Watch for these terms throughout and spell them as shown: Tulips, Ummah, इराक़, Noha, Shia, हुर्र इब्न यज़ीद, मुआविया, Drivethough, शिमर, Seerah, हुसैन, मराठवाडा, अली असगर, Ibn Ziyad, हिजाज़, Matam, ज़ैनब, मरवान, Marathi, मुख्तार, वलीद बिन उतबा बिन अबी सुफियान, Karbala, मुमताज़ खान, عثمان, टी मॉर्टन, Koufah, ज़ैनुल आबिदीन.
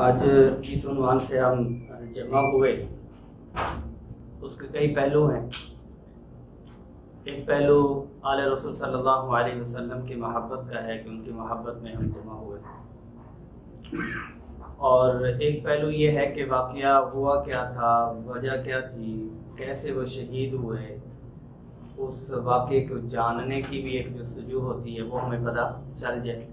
आज जिस उन्वान से हम जमा हुए उसके कई पहलू हैं। एक पहलू आले रसूल सल्लल्लाहु अलैहि वसल्लम की महब्बत का है कि उनकी महब्बत में हम जमा हुए, और एक पहलू ये है कि वाक़या हुआ क्या था, वजह क्या थी, कैसे वो शहीद हुए, उस वाक़े को जानने की भी एक जस्तजू होती है, वो हमें पता चल जाए।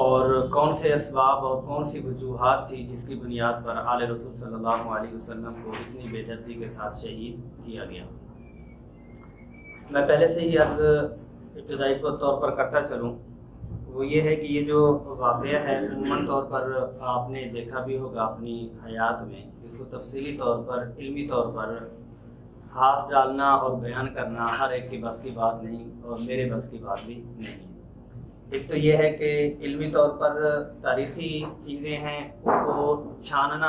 और कौन से असबाब और कौन सी वजूहात थी जिसकी बुनियाद पर आले रसूल सल्लल्लाहु अलैहि वसल्लम को इतनी बेदर्दी के साथ शहीद किया गया। मैं पहले से ही आज इब्तदाई तौर पर करता चलूँ, वो ये है कि ये जो वाक़या है उमूमन तौर पर आपने देखा भी होगा अपनी हयात में, इसको तफसीली तौर पर इल्मी तौर पर हाथ डालना और बयान करना हर एक के बस की बात नहीं और मेरे बस की बात भी नहीं। एक तो ये है कि इल्मी तौर पर तारीख़ी चीज़ें हैं उसको छानना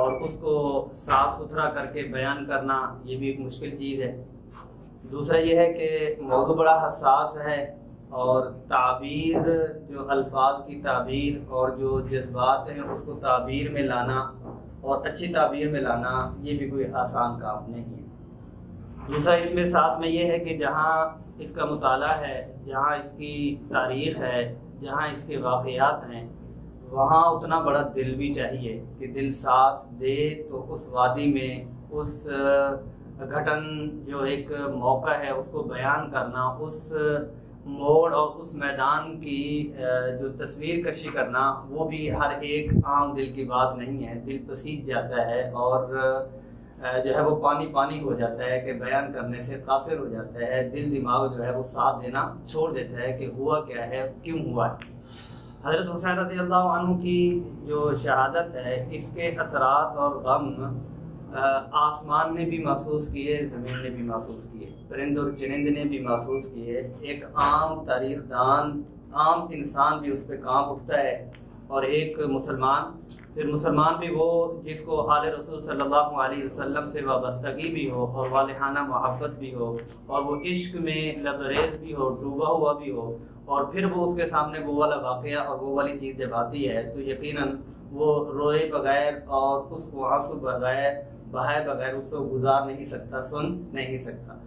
और उसको साफ़ सुथरा करके बयान करना, ये भी एक मुश्किल चीज़ है। दूसरा ये है कि मौजू बड़ा हसास है और ताबीर जो अल्फाज की ताबीर और जो जज्बात हैं उसको ताबीर में लाना और अच्छी ताबीर में लाना ये भी कोई आसान काम नहीं है। दूसरा इसमें साथ में ये है कि जहाँ इसका मुताला है, जहाँ इसकी तारीख़ है, जहाँ इसके वाक़यात हैं, वहाँ उतना बड़ा दिल भी चाहिए कि दिल साथ दे तो उस वादी में उस घटन जो एक मौका है उसको बयान करना, उस मोड़ और उस मैदान की जो तस्वीर कशी करना वो भी हर एक आम दिल की बात नहीं है। दिल पसीज जाता है और जो है वो पानी पानी हो जाता है कि बयान करने से कासिर हो जाता है, दिल दिमाग जो है वो साथ देना छोड़ देता है कि हुआ क्या है, क्यों हुआ है। हज़रत हुसैन रज़ियल्लाहु अन्हु की जो शहादत है इसके असरात और गम आसमान ने भी महसूस किए, ज़मीन ने भी महसूस किए, परिंद और चनिंद ने भी महसूस किए, एक आम तारीख़दान आम इंसान भी उस पर कांप उठता है, और एक मुसलमान फिर मुसलमान भी वो जिसको आले रसूल सल्लल्लाहु अलैहि वसल्लम से वाबस्तगी भी हो और वालिहाना मोहब्बत भी हो और वो इश्क में लबरेज़ भी हो, डूबा हुआ भी हो, और फिर वो उसके सामने वो वाला वाक़या और वो वाली चीज़ जब आती है तो यकीनन वो रोए बगैर और उसको आंसू बगैर बहाए बगैर उसको गुजार नहीं सकता, सुन नहीं सकता।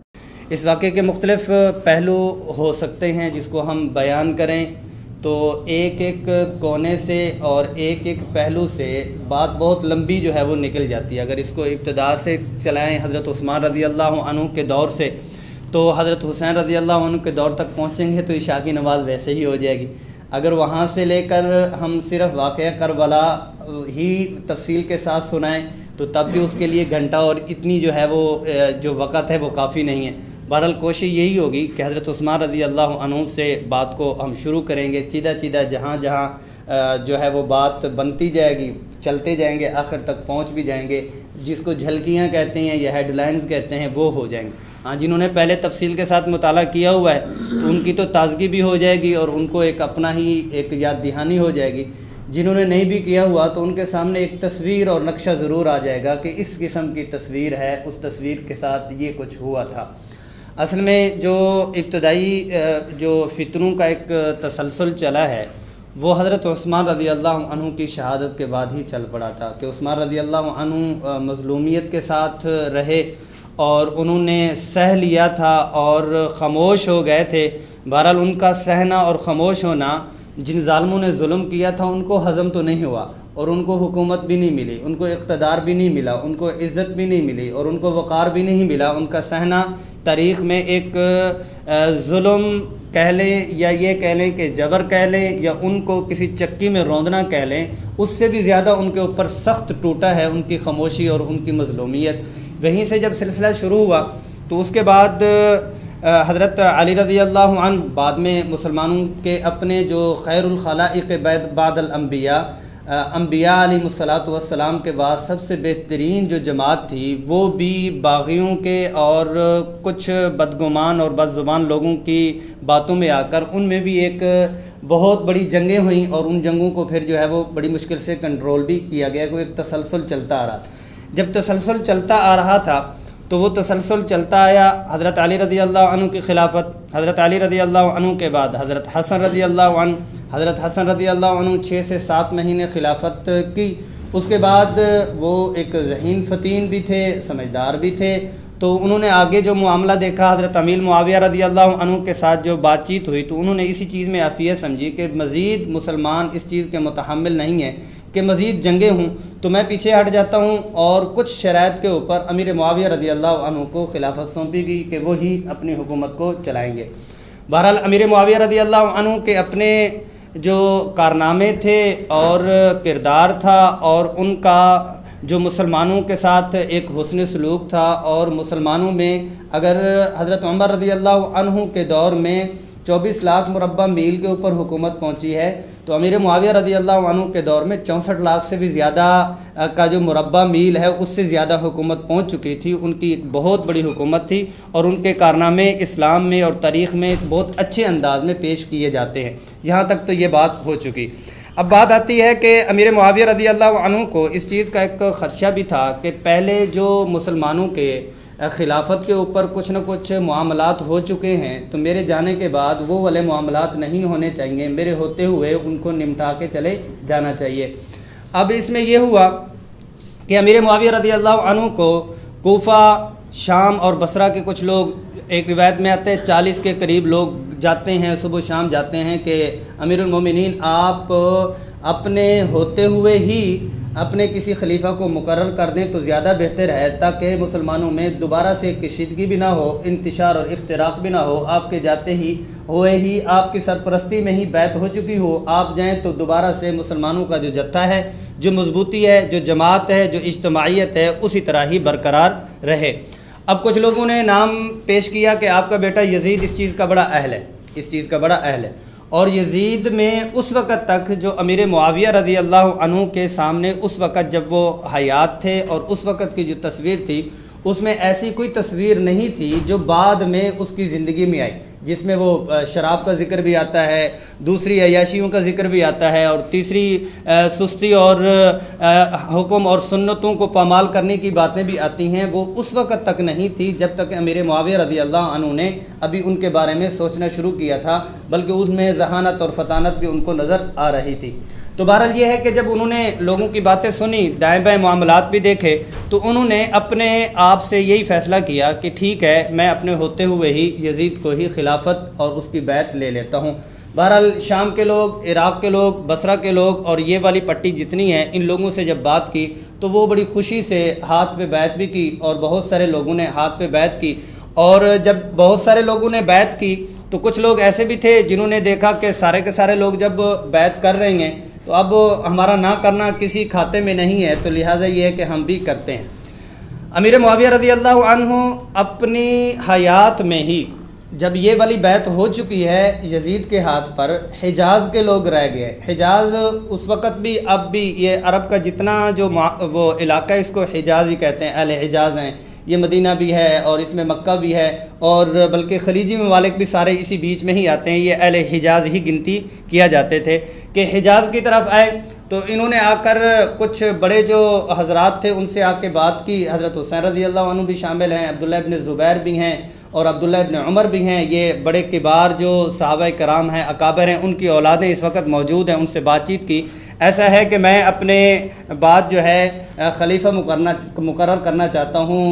इस वाक़े के मुख्तलिफ पहलू हो सकते हैं जिसको हम बयान करें तो एक एक कोने से और एक एक पहलू से बात बहुत लंबी जो है वो निकल जाती है। अगर इसको इब्तदा से चलाएं हज़रत उस्मान रज़ियल्लाहु अन्हु के दौर से तो हज़रत हुसैन रज़ियल्लाहु अन्हु के दौर तक पहुँचेंगे तो इशा की नमाज़ वैसे ही हो जाएगी। अगर वहाँ से लेकर हम सिर्फ वाक़या करबला ही तफसील के साथ सुनाएँ तो तब भी उसके लिए घंटा और इतनी जो है वो जो वक़्त है वो काफ़ी नहीं है। बहरहाल कोशिश यही होगी कि हज़रत उस्मान रज़ियल्लाहु अन्हु से बात को हम शुरू करेंगे, सीधा सीधा जहाँ जहाँ जो है वो बात बनती जाएगी चलते जाएंगे, आखिर तक पहुँच भी जाएंगे, जिसको झलकियाँ कहते हैं या हेडलाइंस कहते हैं वो हो जाएंगे। हाँ, जिन्होंने पहले तफसील के साथ मुताला किया हुआ है तो उनकी तो ताज़गी भी हो जाएगी और उनको एक अपना ही एक याद दहानी हो जाएगी। जिन्होंने नहीं भी किया हुआ तो उनके सामने एक तस्वीर और नक्शा ज़रूर आ जाएगा कि इस किस्म की तस्वीर है, उस तस्वीर के साथ ये कुछ हुआ था। असल में जो इब्तदाई जो फितनों का एक तसलसल चला है वो हज़रत उस्मान रज़ियल्लाहु अन्हु की शहादत के बाद ही चल पड़ा था कि उस्मान रज़ियल्लाहु अन्हु मज़लूमियत के साथ रहे और उन्होंने सह लिया था और ख़ामोश हो गए थे। बहरहाल उनका सहना और ख़ामोश होना, जिन ज़ालिमों ने जुल्म किया था उनको हज़म तो नहीं हुआ और उनको हुकूमत भी नहीं मिली, उनको इक़्तदार भी नहीं मिला, उनको इज़्ज़त भी नहीं मिली और उनको वक़ार भी नहीं मिला। उनका सहना तारीख़ में एक जुल्म कह लें या ये कह लें कि जबर कह लें या उनको किसी चक्की में रौंदना कह लें, उससे भी ज़्यादा उनके ऊपर सख्त टूटा है उनकी ख़ामोशी और उनकी मज़लूमियत। वहीं से जब सिलसिला शुरू हुआ तो उसके बाद हज़रत अली रज़ियल्लाहु अन्हु बाद में मुसलमानों के अपने जो खैरुल खलाइक़ बादल अम्बिया अलैहिमुस्सलातु वस्सलाम के बाद सबसे बेहतरीन जो जमात थी वो भी बाग़ियों के और कुछ बदगुमान और बदज़ुबान लोगों की बातों में आकर उनमें भी एक बहुत बड़ी जंगें हुई और उन जंगों को फिर जो है वो बड़ी मुश्किल से कंट्रोल भी किया गया। कोई एक तसलसल चलता आ रहा था, जब तसलसल चलता आ रहा था तो वो तसलसल चलता आया। हज़रत अली रज़ियल्लाहु अन्हु की खिलाफत, हज़रत अली रज़ियल्लाहु अन्हु के बाद हज़रत हसन रज़ियल्लाहु अन्हु, हज़रत हसन रदी अल्लाह अन्हु 6 से 7 महीने खिलाफत की। उसके बाद वो एक ज़हीन फ़तीन भी थे, समझदार भी थे। तो उन्होंने आगे जो मामला देखा हज़रत अमीर मुआविया रदी अल्लाह अन्हु के साथ जो बातचीत हुई, तो उन्होंने इसी चीज़ में आफियत समझी कि मज़ीद मुसलमान इस चीज़ के मुतहम्मिल नहीं है कि मज़ीद जंगे हूँ, तो मैं पीछे हट जाता हूँ। और कुछ शराइत के ऊपर अमीर मुआविया रज़ी अल्लाह अन्हु को खिलाफत सौंपी गई कि वो ही अपनी हुकूमत को चलाएँगे। बहरहाल अमीर मुआविया रज़ी अल्लाह अन्हु के अपने जो कारनामे थे और किरदार था और उनका जो मुसलमानों के साथ एक हुस्न सलूक था, और मुसलमानों में अगर हज़रत उमर रज़ी अल्लाह अन्हु के दौर में 24 लाख मुरब्बा मील के ऊपर हुकूमत पहुंची है, तो अमीर मुआविया रज़ी अल्लाह अन्हु के दौर में 64 लाख से भी ज़्यादा का जो मुरब्बा मील है उससे ज़्यादा हुकूमत पहुंच चुकी थी। उनकी एक बहुत बड़ी हुकूमत थी और उनके कारनामे इस्लाम में और तारीख़ में बहुत अच्छे अंदाज में पेश किए जाते हैं। यहाँ तक तो ये बात हो चुकी। अब बात आती है कि अमीर मुआविया रज़ी अल्लाह अन्हु को इस चीज़ का एक ख़दशा भी था कि पहले जो मुसलमानों के खिलाफत के ऊपर कुछ ना कुछ मामलात हो चुके हैं, तो मेरे जाने के बाद वो वाले मामलात नहीं होने चाहिए, मेरे होते हुए उनको निपटा के चले जाना चाहिए। अब इसमें यह हुआ कि अमीर मुआविया रज़ी अल्लाह अन्हु को कोफा, शाम और बसरा के कुछ लोग, एक रिवायत में आते हैं 40 के करीब लोग जाते हैं, सुबह शाम जाते हैं कि अमीरुल मोमिनीन आप अपने होते हुए ही अपने किसी खलीफा को मुकर्रर कर दें तो ज़्यादा बेहतर है, ताकि मुसलमानों में दोबारा से कशीदगी भी ना हो, इंतशार और इफ्तराक भी ना हो। आपके जाते ही होए ही आपकी सरपरस्ती में ही बैत हो चुकी हो, आप जाएं तो दोबारा से मुसलमानों का जो जत्था है, जो मजबूती है, जो जमात है, जो इज्तमाइयत है, उसी तरह ही बरकरार रहे। अब कुछ लोगों ने नाम पेश किया कि आपका बेटा यजीद इस चीज़ का बड़ा अहल है, इस चीज़ का बड़ा अहल है। और यजीद में उस वक़्त तक जो अमीर मुआविया रज़ी अल्लाह अन्हु के सामने उस वक़्त जब वो हयात थे और उस वक़्त की जो तस्वीर थी, उसमें ऐसी कोई तस्वीर नहीं थी जो बाद में उसकी ज़िंदगी में आई, जिसमें वो शराब का ज़िक्र भी आता है, दूसरी अयाशियों का ज़िक्र भी आता है, और तीसरी सुस्ती और हुक्म और सुन्नतों को पामाल करने की बातें भी आती हैं। वो उस वक़्त तक नहीं थी जब तक अमीर मुआविया रज़ी अल्लाह अन्हु ने अभी उनके बारे में सोचना शुरू किया था, बल्कि उसमें जहानत और फतानत भी उनको नज़र आ रही थी। तो बहरहाल ये है कि जब उन्होंने लोगों की बातें सुनी, दाएं बाएं मामलात भी देखे, तो उन्होंने अपने आप से यही फ़ैसला किया कि ठीक है, मैं अपने होते हुए ही यजीद को ही खिलाफत और उसकी बैत ले लेता हूँ। बहरहाल शाम के लोग, इराक़ के लोग, बसरा के लोग और ये वाली पट्टी जितनी है, इन लोगों से जब बात की तो वो बड़ी खुशी से हाथ पे बैत भी की, और बहुत सारे लोगों ने हाथ पे बैत की। और जब बहुत सारे लोगों ने बैत की तो कुछ लोग ऐसे भी थे जिन्होंने देखा कि सारे के सारे लोग जब बैत कर रहे हैं तो अब हमारा ना करना किसी खाते में नहीं है, तो लिहाजा ये है कि हम भी करते हैं। अमीर मुआविया रज़ी अल्लाह अन्हु अपनी हयात में ही जब ये वाली बैत हो चुकी है यजीद के हाथ पर, हिजाज़ के लोग रह गए। हिजाज़ उस वक़्त भी, अब भी, ये अरब का जितना जो वो इलाका है इसको हिजाज़ ही कहते हैं, अहले हिजाज़ हैं। ये मदीना भी है और इसमें मक्का भी है, और बल्कि खलीजी ममालिक भी सारे इसी बीच में ही आते हैं, ये अहले हिजाज़ ही गिनती किया जाते थे। कि हिजाज़ की तरफ आए तो इन्होंने आकर कुछ बड़े जो हजरात थे उनसे आके बात की। हज़रत हुसैन रज़ी अल्लाह अन्हु भी शामिल हैं, अब्दुल्ला इब्न ज़ुबैर भी हैं और अब्दुल्ला इब्न उमर भी हैं। ये बड़े किबार जो सहाबा कराम हैं, अकाबर हैं, उनकी औलादें इस वक्त मौजूद हैं। उनसे बातचीत की, ऐसा है कि मैं अपने बाद जो है खलीफा मुकर्रर करना चाहता हूँ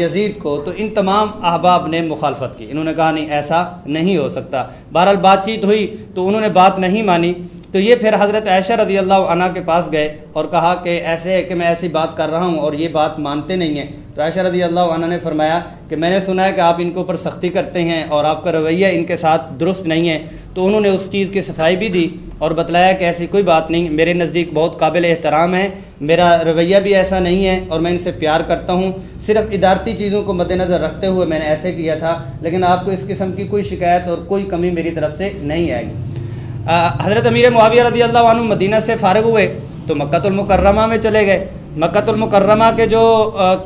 यजीद को। तो इन तमाम अहबाब ने मुखालफत की, इन्होंने कहा नहीं, ऐसा नहीं हो सकता। बहरहाल बातचीत हुई तो उन्होंने बात नहीं मानी, तो ये फिर हज़रत आयशा रज़ी अल्लाह अन्हा के पास गए और कहा कि ऐसे है कि मैं ऐसी बात कर रहा हूँ और ये बात मानते नहीं हैं। तो आयशा रज़ी अल्लाह अन्हा ने फरमाया कि मैंने सुना है कि आप इनके ऊपर सख्ती करते हैं और आपका रवैया इनके साथ दुरुस्त नहीं है। तो उन्होंने उस चीज़ की सफाई भी दी और बतलाया कि ऐसी कोई बात नहीं, मेरे नज़दीक बहुत काबिल एहतराम है, मेरा रवैया भी ऐसा नहीं है और मैं इनसे प्यार करता हूँ। सिर्फ इदारती चीज़ों को मद्देनज़र रखते हुए मैंने ऐसे किया था, लेकिन आपको इस किस्म की कोई शिकायत और कोई कमी मेरी तरफ से नहीं आएगी। हज़रत अमीर मुआविया रज़ी अल्लाह अन्हु मदीना से फ़ारिग हुए तो मक्कातुल मुकर्रमा में चले गए। मक्कातुल मुकर्रमा के जो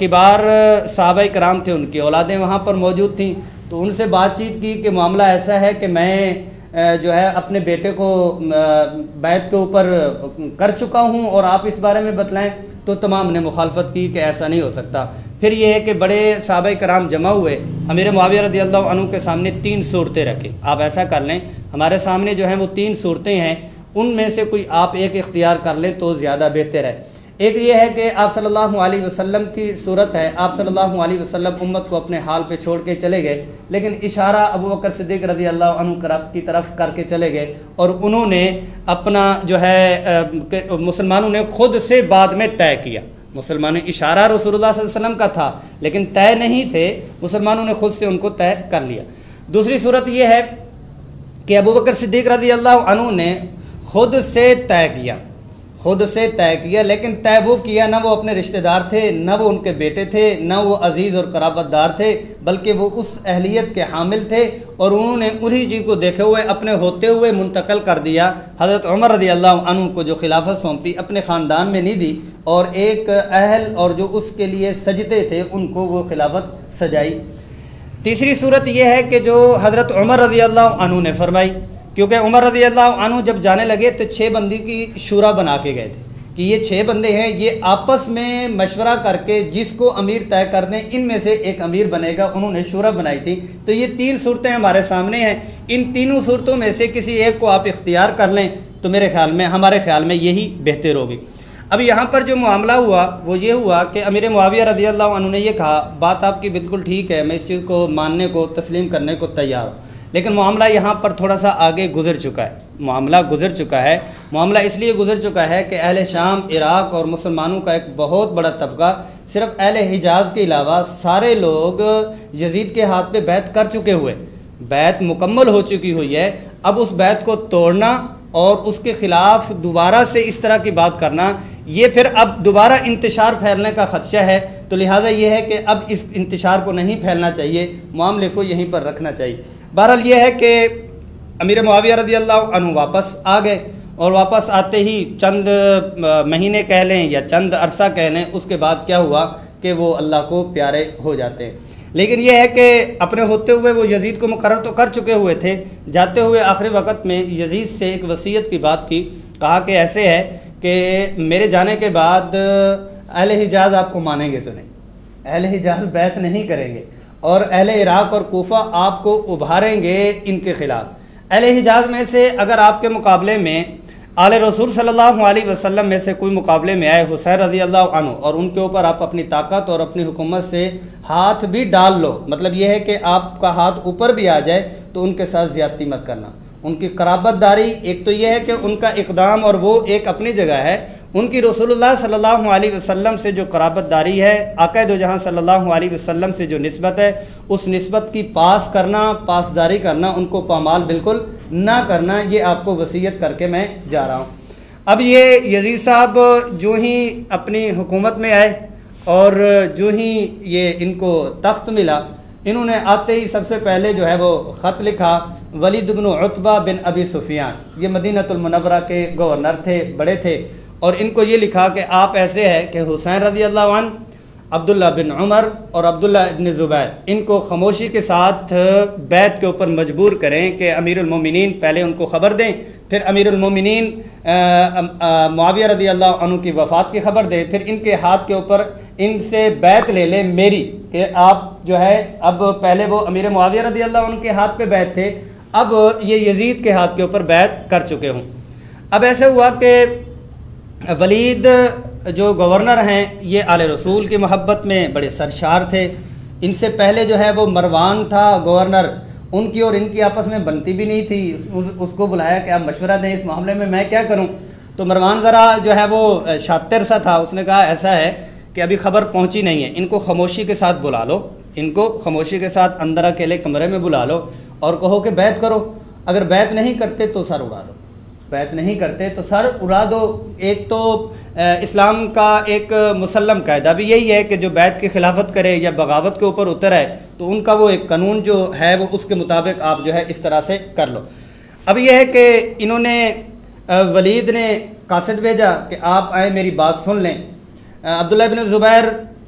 किबार सहाबा कराम थे, उनकी औलादें वहाँ पर मौजूद थीं, तो उनसे बातचीत की कि मामला ऐसा है कि मैं जो है अपने बेटे को बैत के ऊपर कर चुका हूँ और आप इस बारे में बतलाएं। तो तमाम ने मुखालफत की कि ऐसा नहीं हो सकता। फिर यह है कि बड़े साहबा कराम जमा हुए, अमीर मुआविया रदियल्लाहु अन्हु के सामने 3 सूरतें रखें। आप ऐसा कर लें, हमारे सामने जो हैं वो 3 सूरतें हैं, उनमें से कोई आप एक इख्तियार कर लें तो ज़्यादा बेहतर है। एक ये है कि आप सल्लल्लाहु अलैहि वसल्लम की सूरत है, आप सल्लल्लाहु अलैहि वसल्लम उम्मत को अपने हाल पे छोड़ के चले गए, लेकिन इशारा अबू बकर सिद्दीक़ रज़ियल्लाहु अन्हु की तरफ करके चले गए और उन्होंने अपना जो है मुसलमानों ने खुद से बाद में तय किया। मुसलमानों ने इशारा रसूलुल्लाह सल्लल्लाहु अलैहि वसल्लम का था लेकिन तय नहीं थे, मुसलमानों ने खुद से उनको तय कर लिया। दूसरी सूरत यह है कि अबू बकर सिद्दीक़ रज़ियल्लाहु अन्हु ने खुद से तय किया, खुद से तय किया, लेकिन तय वो किया ना वो अपने रिश्तेदार थे, ना वो उनके बेटे थे, ना वो अजीज़ और कराबतदार थे, बल्कि वो उस अहलियत के हामिल थे और उन्होंने उन्हीं चीज़ को देखे हुए अपने होते हुए मुंतकल कर दिया। हज़रत उमर रज़ियल्लाहु अन्हु को जो खिलाफत सौंपी अपने ख़ानदान में नहीं दी और एक अहल और जो उसके लिए सजते थे उनको वो खिलाफत सजाई। तीसरी सूरत यह है कि जो हज़रत उमर रज़ियल्लाहु अन्हु ने फरमाई, क्योंकि उमर रज़ियल्लाहु अन्हु जब जाने लगे तो 6 बंदी की शूरा बना के गए थे कि ये 6 बंदे हैं, ये आपस में मशवरा करके जिसको अमीर तय कर दें इनमें से एक अमीर बनेगा, उन्होंने शूरा बनाई थी। तो ये 3 सूरतें हमारे सामने हैं, इन 3 सूरतों में से किसी एक को आप इख्तियार कर लें तो मेरे ख्याल में हमारे ख्याल में यही बेहतर होगी। अब यहाँ पर जो मामला हुआ वो ये हुआ कि अमीर मुआविया रज़ियल्लाहु अन्हु ने यह कहा, बात आपकी बिल्कुल ठीक है, मैं इस चीज़ को मानने को तस्लीम करने को तैयार हूँ, लेकिन मामला यहाँ पर थोड़ा सा आगे गुजर चुका है। मामला गुजर चुका है, मामला इसलिए गुजर चुका है कि अहले शाम, इराक़ और मुसलमानों का एक बहुत बड़ा तबका, सिर्फ अहले हिजाज के अलावा सारे लोग यजीद के हाथ पे बैत कर चुके हुए, बैत मुकम्मल हो चुकी हुई है। अब उस बैत को तोड़ना और उसके ख़िलाफ़ दोबारा से इस तरह की बात करना, ये फिर अब दोबारा इंतशार फैलने का ख़दशा है। तो लिहाजा ये है कि अब इस इंतशार को नहीं फैलना चाहिए, मामले को यहीं पर रखना चाहिए। बहरहाल ये है कि अमीर मुआविया रज़ियल्लाहु अन्हु वापस आ गए और वापस आते ही चंद महीने कह लें या चंद अरसा कह लें, उसके बाद क्या हुआ कि वो अल्लाह को प्यारे हो जाते हैं। लेकिन यह है कि अपने होते हुए वो यजीद को मुकर्रर तो कर चुके हुए थे, जाते हुए आखिरी वक्त में यजीद से एक वसीयत की बात की, कहा कि ऐसे है कि मेरे जाने के बाद अहले हिजाज आपको मानेंगे तो नहीं, अहले हिजाज बैत नहीं करेंगे और अहले इराक़ और कोफ़ा आपको उभारेंगे इनके ख़िलाफ़। अहले हिजाज़ में से अगर आपके मुकाबले में आले रसूल सल्लल्लाहु अलैहि वसल्लम में से कोई मुकाबले में आए हुसैन रज़ियल्लाहु अन्हु और उनके ऊपर आप अपनी ताकत और अपनी हुकूमत से हाथ भी डाल लो, मतलब यह है कि आपका हाथ ऊपर भी आ जाए, तो उनके साथ ज़्यादती मत करना। उनकी क़राबतदारी, एक तो यह है कि उनका इक़दाम और वो एक अपनी जगह है, उनकी रसूलुल्लाह सल्लल्लाहु अलैहि वसल्लम से जो क़राबतदारी है, आक़ाए दो जहां सल्लल्लाहु अलैहि वसल्लम से जो निस्बत है, उस निस्बत की पासदारी करना, उनको पामाल बिल्कुल ना करना, ये आपको वसीयत करके मैं जा रहा हूँ। अब ये यजीद साहब जो ही अपनी हुकूमत में आए और जो ही ये इनको तख्त मिला, इन्होंने आते ही सबसे पहले जो है वो ख़त लिखा वलीद बिन उतबा बिन अबी सुफियान, ये मदीनतुल मुनव्वरा के गवर्नर थे, बड़े थे, और इनको ये लिखा कि आप ऐसे है कि हुसैन रज़ियल्लाहु अन्हु, अब्दुल्ला बिन उमर और अब्दुल्ला इब्न ज़ुबैर, इनको खामोशी के साथ बैत के ऊपर मजबूर करें कि अमीरुल मोमिनीन पहले उनको ख़बर दें, फिर अमीरुल मोमिनीन मुआविया रज़ियल्लाहु अन्हु की वफ़ात की ख़बर दें, फिर इनके हाथ के ऊपर इनसे बैत ले लें मेरी कि आप जो है, अब पहले वो अमीर मुआविया रज़ियल्लाहु अन्हु के हाथ पर बैत थे, अब ये यजीद के हाथ के ऊपर बैत कर चुके हों। अब ऐसे हुआ कि वलीद जो गवर्नर हैं ये आले रसूल की मोहब्बत में बड़े सरशार थे। इनसे पहले जो है वो मरवान था गवर्नर, उनकी और इनकी आपस में बनती भी नहीं थी, उसको बुलाया कि आप मशवरा दें इस मामले में मैं क्या करूं। तो मरवान ज़रा जो है वो शातिर सा था, उसने कहा ऐसा है कि अभी खबर पहुंची नहीं है, इनको खामोशी के साथ बुला लो, इनको खामोशी के साथ अंदर अकेले कमरे में बुला लो और कहो कि बैत करो, अगर बैत नहीं करते तो सर उड़ा दो, बैत नहीं करते तो सर उड़ा दो। एक तो इस्लाम का एक मुसल्लम कायदा भी यही है कि जो बैत की खिलाफत करे या बगावत के ऊपर उतर आए तो उनका वो एक कानून जो है वो उसके मुताबिक आप जो है इस तरह से कर लो। अब यह है कि इन्होंने वलीद ने कासिद भेजा कि आप आए मेरी बात सुन लें। अब्दुल्ला इब्न ज़ुबैर,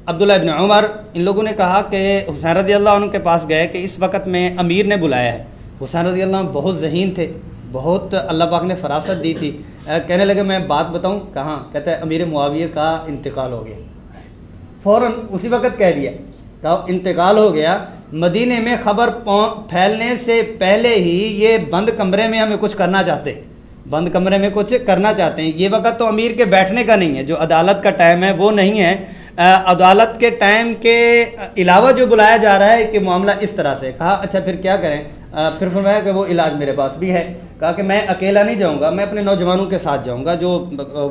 अब्दुल्ला इब्न उमर, इन लोगों ने कहा कि हुसैन रज़ियल्लाहु अन्हु के पास गए कि इस वक्त में अमीर ने बुलाया है। हुसैन रज़ियल्लाहु अन्हु बहुत जहीन थे, बहुत अल्लाह पाक ने फरासत दी थी। कहने लगे मैं बात बताऊं, कहाँ? कहता है अमीर मुआविया का इंतकाल हो गया। फ़ौरन उसी वक़्त कह दिया, तो इंतकाल हो गया। मदीने में ख़बर फैलने से पहले ही ये बंद कमरे में हमें कुछ करना चाहते हैं, बंद कमरे में कुछ करना चाहते हैं। ये वक़्त तो अमीर के बैठने का नहीं है, जो अदालत का टाइम है वो नहीं है। अदालत के टाइम के अलावा जो बुलाया जा रहा है कि मामला इस तरह से, कहा अच्छा फिर क्या करें, फिर फरमाया कि वो इलाज मेरे पास भी है। कहा कि मैं अकेला नहीं जाऊंगा, मैं अपने नौजवानों के साथ जाऊंगा, जो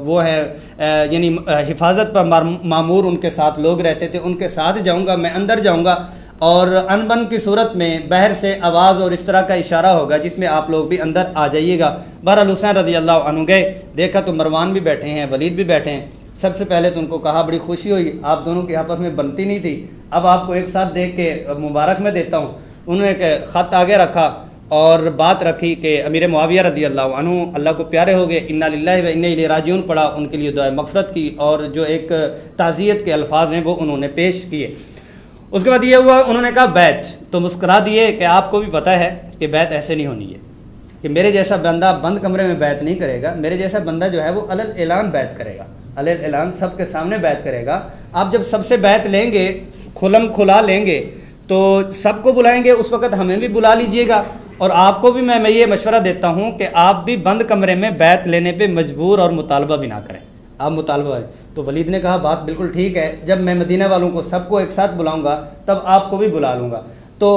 वो है यानी हिफाजत पर मामूर उनके साथ लोग रहते थे, उनके साथ जाऊंगा, मैं अंदर जाऊंगा और अनबन की सूरत में बाहर से आवाज़ और इस तरह का इशारा होगा जिसमें आप लोग भी अंदर आ जाइएगा। बहरहाल हुसैन रज़ी अल्लाह अन्हु गए, देखा तो मरवान भी बैठे हैं, वलीद भी बैठे हैं। सबसे पहले तो उनको कहा बड़ी खुशी हुई, आप दोनों की आपस में बनती नहीं थी, अब आपको एक साथ देख के मुबारक मैं देता हूँ। उन्होंने एक ख़त आगे रखा और बात रखी कि अमीर मुआविया रज़ी अल्लाह अन्हु अल्लाह को प्यारे हो गए, इन्ना लिल्लाहि व इन्ना इलैहि राजिऊन पढ़ा, उनके लिए दुआ मग़फ़िरत की और जो एक ताज़ियत के अल्फाज हैं वो उन्होंने पेश किए। उसके बाद ये हुआ, उन्होंने कहा बैत, तो मुस्करा दिए कि आपको भी पता है कि बैत ऐसे नहीं होनी है कि मेरे जैसा बंदा बंद कमरे में बैत नहीं करेगा, मेरे जैसा बंदा जो है वो अलल ऐलान बैत करेगा, अलल ऐलान सबके सामने बैत करेगा। आप जब सबसे बैत लेंगे, खुलम खुला लेंगे, तो सबको बुलाएंगे, उस वक़्त हमें भी बुला लीजिएगा और आपको भी मैं ये मशवरा देता हूँ कि आप भी बंद कमरे में बैत लेने पे मजबूर और मुतालबा भी ना करें, आप मुतालबा। तो वलीद ने कहा बात बिल्कुल ठीक है, जब मैं मदीना वालों को सबको एक साथ बुलाऊँगा तब आपको भी बुला लूँगा। तो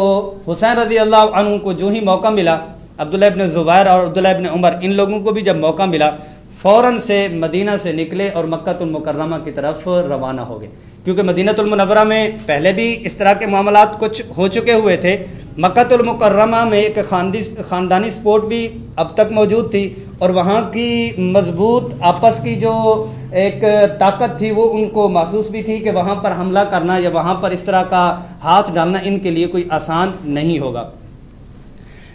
हुसैन रज़ी अल्लाह अन्हु को जो ही मौका मिला, अब्दुल्लाह इब्न ज़ुबैर और अब्दुल्लाह इब्न उमर, इन लोगों को भी जब मौका मिला फ़ौरन से मदीना से निकले और मक्कातुल मुकर्रमा की तरफ रवाना हो गए, क्योंकि मदीनातुल मुनव्वरा में पहले भी इस तरह के मामलात कुछ हो चुके हुए थे। मक्कातुल मुकर्रमा में एक ख़ानदानी स्पोर्ट भी अब तक मौजूद थी और वहाँ की मजबूत आपस की जो एक ताकत थी वो उनको महसूस भी थी कि वहाँ पर हमला करना या वहाँ पर इस तरह का हाथ डालना इनके लिए कोई आसान नहीं होगा।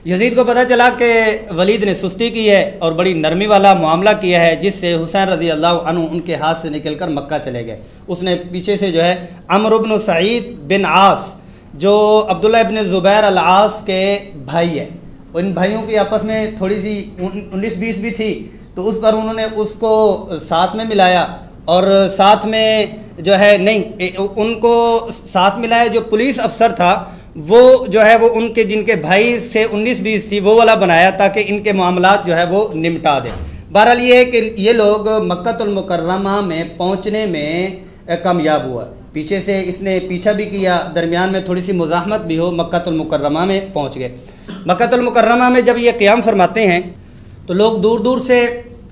यजीद को पता चला कि वलीद ने सुस्ती की है और बड़ी नरमी वाला मामला किया है, जिससे हुसैन रज़ी अल्लाह अन्हु उनके हाथ से निकलकर मक्का चले गए। उसने पीछे से जो है अम्र इब्न सईद बिन आस, जो अब्दुल्ला इब्न ज़ुबैर अल आस के भाई है, उन भाइयों की आपस में थोड़ी सी 19-20 भी थी, तो उस पर उन्होंने उसको साथ में मिलाया और साथ में जो है उनको साथ मिलाया। जो पुलिस अफसर था वो जो है वो उनके जिनके भाई से 19-20 थी वो वाला बनाया, ताकि इनके मामलात जो है वो निपटा दें। बहरहाल ये है कि ये लोग मक्कातुल मुकर्रमा में पहुंचने में कामयाब हुआ, पीछे से इसने पीछा भी किया, दरमियान में थोड़ी सी मुज़ाहमत भी हो मक्कातुल मुकर्रमा में पहुंच गए। मक्कातुल मुकर्रमा में जब ये क़याम फरमाते हैं तो लोग दूर दूर से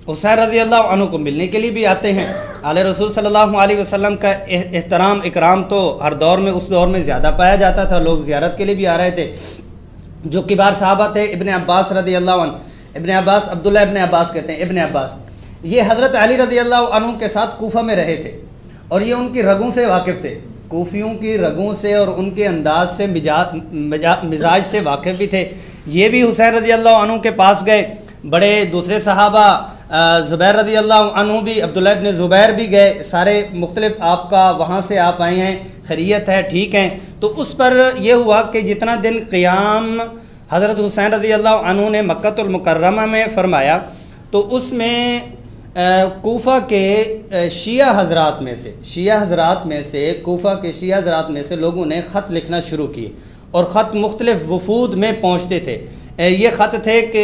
हुसैन रज़ी अल्लाह अन्हु को मिलने के लिए भी आते हैं। आले रसूल सल्लल्लाहु अलैहि वसल्लम का एहतराम इकराम तो हर दौर में उस दौर में ज़्यादा पाया जाता था, लोग ज़ियारत के लिए भी आ रहे थे। जो किबार साहबा थे, इब्न अब्बास रज़ी अल्लाह अन्हु, इब्न अब्बास अब्दुल्लाह इब्न अब्बास कहते हैं, इब्न अब्बास ये हज़रत अली रज़ी अल्लाह अन्हु के साथ कूफ़ा में रहे थे और ये उनकी रगों से वाकिफ़ थे, कूफ़ियों की रगों से और उनके अंदाज से मिजाज से वाकिफ़ भी थे। ये भी हुसैन रज़ी अल्लाह अन्हु के पास गए, बड़े दूसरे सहाबा ज़ुबैर रज़ी अल्लाह अन्हु भी, अब्दुल्लाह इब्न ज़ुबैर भी गए, सारे मुख्तलिफ आपका वहाँ से आप आए हैं, खैरियत है, ठीक हैं। तो उस पर यह हुआ कि जितना दिन क़याम हज़रत हुसैन रज़ी अल्लाह अन्हु ने मक्कातुल मुकर्रमा में फरमाया, तो उसमें कूफ़ा के शिया हज़रात में से लोगों ने ख़त लिखना शुरू किए और ख़त मुख्तलिफ वफूद में पहुँचते थे। ये ख़त थे कि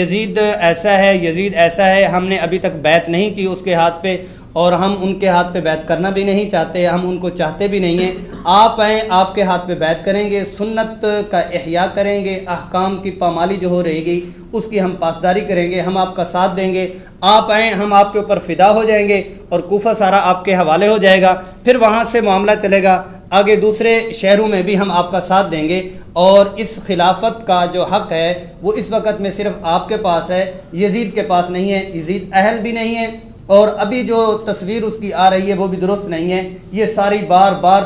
यजीद ऐसा है, यजीद ऐसा है, हमने अभी तक बैत नहीं की उसके हाथ पे और हम उनके हाथ पे बैत करना भी नहीं चाहते, हम उनको चाहते भी नहीं हैं, आप आएँ आपके हाथ पे बैत करेंगे, सुन्नत का इहया करेंगे, अहकाम की पामाली जो हो रहेगी उसकी हम पासदारी करेंगे, हम आपका साथ देंगे, आप आएँ हम आपके ऊपर फ़िदा हो जाएंगे और कूफ़ा सारा आपके हवाले हो जाएगा, फिर वहाँ से मामला चलेगा, आगे दूसरे शहरों में भी हम आपका साथ देंगे और इस खिलाफत का जो हक़ है वो इस वक्त में सिर्फ़ आपके पास है, यजीद के पास नहीं है, यजीद अहल भी नहीं है और अभी जो तस्वीर उसकी आ रही है वो भी दुरुस्त नहीं है। ये सारी बार बार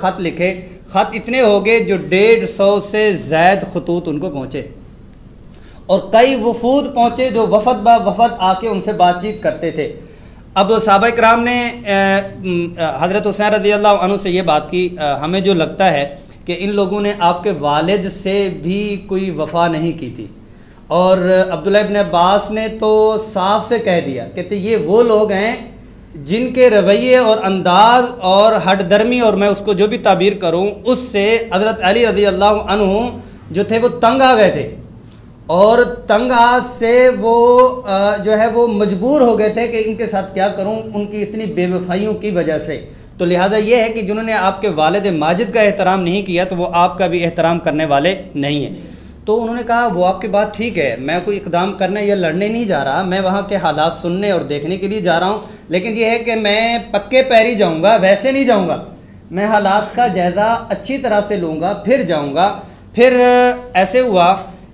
ख़त लिखे, ख़त इतने हो गए जो 150 से ज़ायद ख़तूत उनको पहुँचे और कई वफूद पहुँचे जो वफद बा वफद आके उनसे बातचीत करते थे। अब साहबा कराम ने हज़रत हुसैन रज़ी अल्लाह अन्हु से ये बात की, हमें जो लगता है कि इन लोगों ने आपके वालिद से भी कोई वफ़ा नहीं की थी और अब्दुल्लाह इब्न अब्बास ने तो साफ से कह दिया, कहते ये वो लोग हैं जिनके रवैये और अंदाज और हट दर्मी और मैं उसको जो भी ताबीर करूँ उससे हज़रत अली रज़ी अल्लाह अन्हु जो थे वो तंग आ गए थे और तंग आ से वो जो है वो मजबूर हो गए थे कि इनके साथ क्या करूँ उनकी इतनी बेवफाइयों की वजह से। तो लिहाजा ये है कि जिन्होंने आपके वालिद माजिद का एहतराम नहीं किया तो वो आपका भी एहतराम करने वाले नहीं हैं। तो उन्होंने कहा वो आपकी बात ठीक है, मैं कोई इकदाम करने या लड़ने नहीं जा रहा, मैं वहाँ के हालात सुनने और देखने के लिए जा रहा हूँ, लेकिन यह है कि मैं पक्के पैरी जाऊँगा, वैसे नहीं जाऊँगा, मैं हालात का जायज़ा अच्छी तरह से लूँगा फिर जाऊँगा। फिर ऐसे हुआ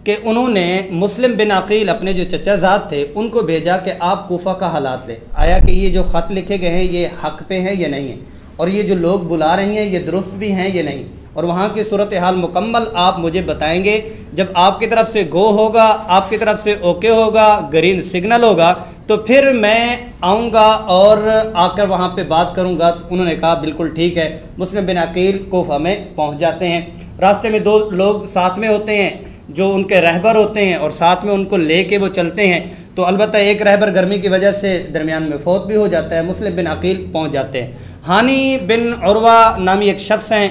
कि उन्होंने मुस्लिम बिन अकील अपने जो चचाजाद थे उनको भेजा कि आप कोफा का हालात ले आया कि ये जो ख़त लिखे गए हैं ये हक़ पे हैं या नहीं है, और ये जो लोग बुला रहे हैं ये दुरुस्त भी हैं या नहीं, और वहाँ की सूरत हाल मुकम्मल आप मुझे बताएंगे। जब आपकी तरफ से गो होगा, आपकी तरफ से ओके होगा, ग्रीन सिग्नल होगा, तो फिर मैं आऊँगा और आकर वहाँ पर बात करूँगा। तो उन्होंने कहा बिल्कुल ठीक है। मुस्लिम बिन अकील कोफा में पहुँच जाते हैं। रास्ते में दो लोग साथ में होते हैं जो उनके रहबर होते हैं और साथ में उनको लेके वो चलते हैं। तो अलबत्ता एक रहबर गर्मी की वजह से दरमियान में फौत भी हो जाता है। मुस्लिम बिन अकील पहुंच जाते हैं। हानी बिन उरवा नामी एक शख्स हैं,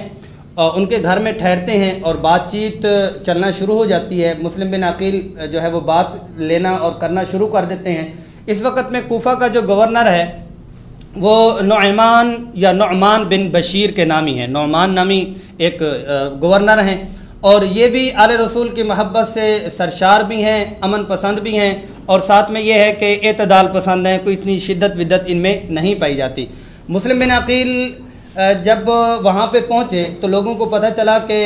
उनके घर में ठहरते हैं और बातचीत चलना शुरू हो जाती है। मुस्लिम बिन अकील जो है वो बात लेना और करना शुरू कर देते हैं। इस वक्त में कोफा का जो गवर्नर है वो नौमान या नौमान बिन बशीर के नामी है। नौमान नामी एक गवर्नर हैं और ये भी आले रसूल की महब्बत से सरशार भी हैं, अमन पसंद भी हैं, और साथ में ये है कि एतदाल पसंद हैं, कोई इतनी शिद्दत विद्दत इनमें नहीं पाई जाती। मुस्लिम बिन अकील जब वहाँ पे पहुँचे तो लोगों को पता चला कि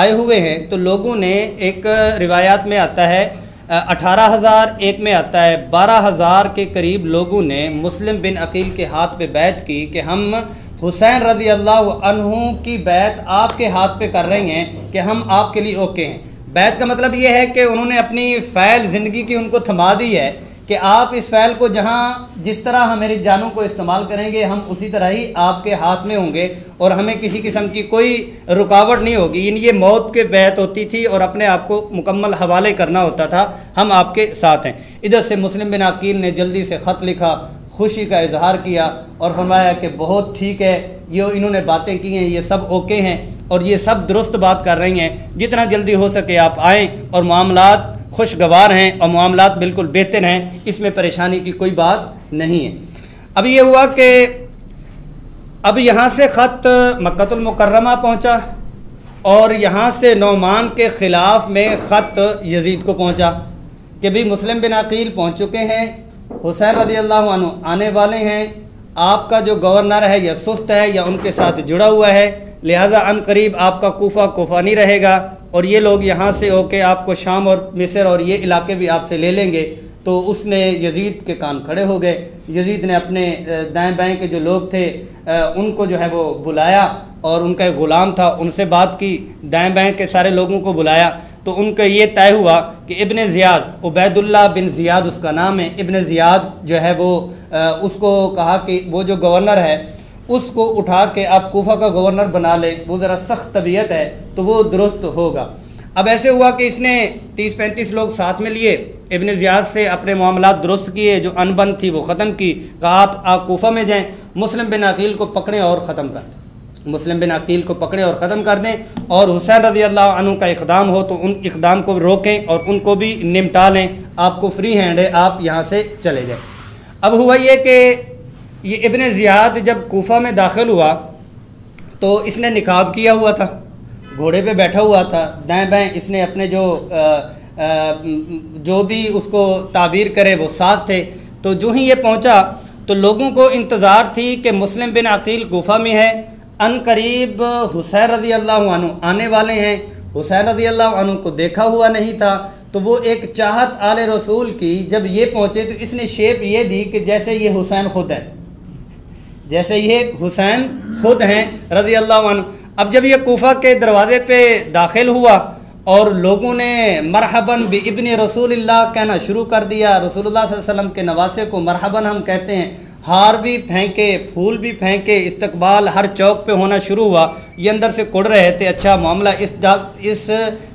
आए हुए हैं, तो लोगों ने एक रिवायात में आता है 18,000, एक में आता है 12,000 के करीब लोगों ने मुस्लिम बिन अकील के हाथ पे बैत की कि हम हुसैन रज़ी अल्लाह अन्हु की बैत आपके हाथ पे कर रहे हैं कि हम आपके लिए ओके हैं। बैत का मतलब ये है कि उन्होंने अपनी फ़ैल ज़िंदगी की उनको थमा दी है कि आप इस फ़ैल को जहाँ जिस तरह हमारी जानों को इस्तेमाल करेंगे हम उसी तरह ही आपके हाथ में होंगे और हमें किसी किस्म की कोई रुकावट नहीं होगी। ये मौत के बैत होती थी और अपने आप को मुकम्मल हवाले करना होता था, हम आपके साथ हैं। इधर से मुस्लिम बिन अकील ने जल्दी से ख़त लिखा, खुशी का इजहार किया और फरमाया कि बहुत ठीक है, ये इन्होंने बातें की हैं, ये सब ओके हैं और ये सब दुरुस्त बात कर रही हैं, जितना जल्दी हो सके आप आए और मामलात खुशगवार हैं और मामलात बिल्कुल बेहतर हैं, इसमें परेशानी की कोई बात नहीं है। अब ये हुआ कि अब यहाँ से ख़त मक्कतुल मुकर्रमा पहुँचा और यहाँ से नौमान के ख़िलाफ़ में ख़त यजीद को पहुँचा कि भाई मुस्लिम बिन अकील पहुँच चुके हैं, हुसैन रज़ी अल्लाह अन्हु आने वाले हैं, आपका जो गवर्नर है या सुस्त है या उनके साथ जुड़ा हुआ है, लिहाजा अनकरीब आपका कोफा नहीं रहेगा और ये लोग यहाँ से होके आपको शाम और मिस्र और ये इलाके भी आपसे ले लेंगे। तो उसने यजीद के कान खड़े हो गए। यजीद ने अपने दाएं बाएं के जो लोग थे उनको जो है वो बुलाया और उनका एक ग़ुलाम था उनसे बात की, दाएं बाएं के सारे लोगों को बुलाया। तो उनका ये तय हुआ कि Ibn Ziyad, Ubaidullah bin Ziyad उसका नाम है, इब्न ज़ियाद जो है वो उसको कहा कि वो जो गवर्नर है उसको उठा के आप कोफा का गवर्नर बना लें, वो ज़रा सख्त तबीयत है तो वो दुरुस्त होगा। अब ऐसे हुआ कि इसने 30-35 लोग साथ में लिए, इब्न ज़ियाद से अपने मामलात दुरुस्त किए, जो अनबन थी वो ख़त्म की, कहा आप कोफा में जाएँ, मुस्लिम बिन अकील को पकड़ें और ख़त्म कर दें, मुस्लिम बिन अकील को पकड़ें और ख़त्म कर दें, और हुसैन रज़ी अल्लाह अन्हु का इक़दाम हो तो उन इक़दाम को रोकें और उनको भी निमटा लें, आपको फ्री हैंड है, आप यहाँ से चले जाएं। अब हुआ ये कि ये इब्न ज़ियाद जब कोफा में दाखिल हुआ तो इसने निकाब किया हुआ था, घोड़े पे बैठा हुआ था, दाएं बाएं इसने अपने जो भी उसको ताबीर करे वो साथ थे। तो जो ही ये पहुँचा तो लोगों को इंतज़ार थी कि मुस्लिम बिन अकील कोफा में है, अनकरीब हुसैन रज़ी अल्लाह अन्हु आने वाले हैं। हुसैन रज़ी अल्लाह अन्हु को देखा हुआ नहीं था, तो वो एक चाहत आले रसूल की जब ये पहुँचे तो इसने शेप ये दी कि जैसे ये हुसैन खुद हैं, जैसे ये हुसैन खुद हैं रज़ी अल्लाह अन्हु। अब जब ये कोफा के दरवाज़े पे दाखिल हुआ और लोगों ने मरहबन बि इब्न रसूलिल्लाह कहना शुरू कर दिया, रसूलुल्लाह सल्लल्लाहु अलैहि वसल्लम के नवासे को मरहबन हम कहते हैं, हार भी फेंके, फूल भी फेंके, इस्तकबाल हर चौक पे होना शुरू हुआ। ये अंदर से कुड़ रहे थे, अच्छा मामला इस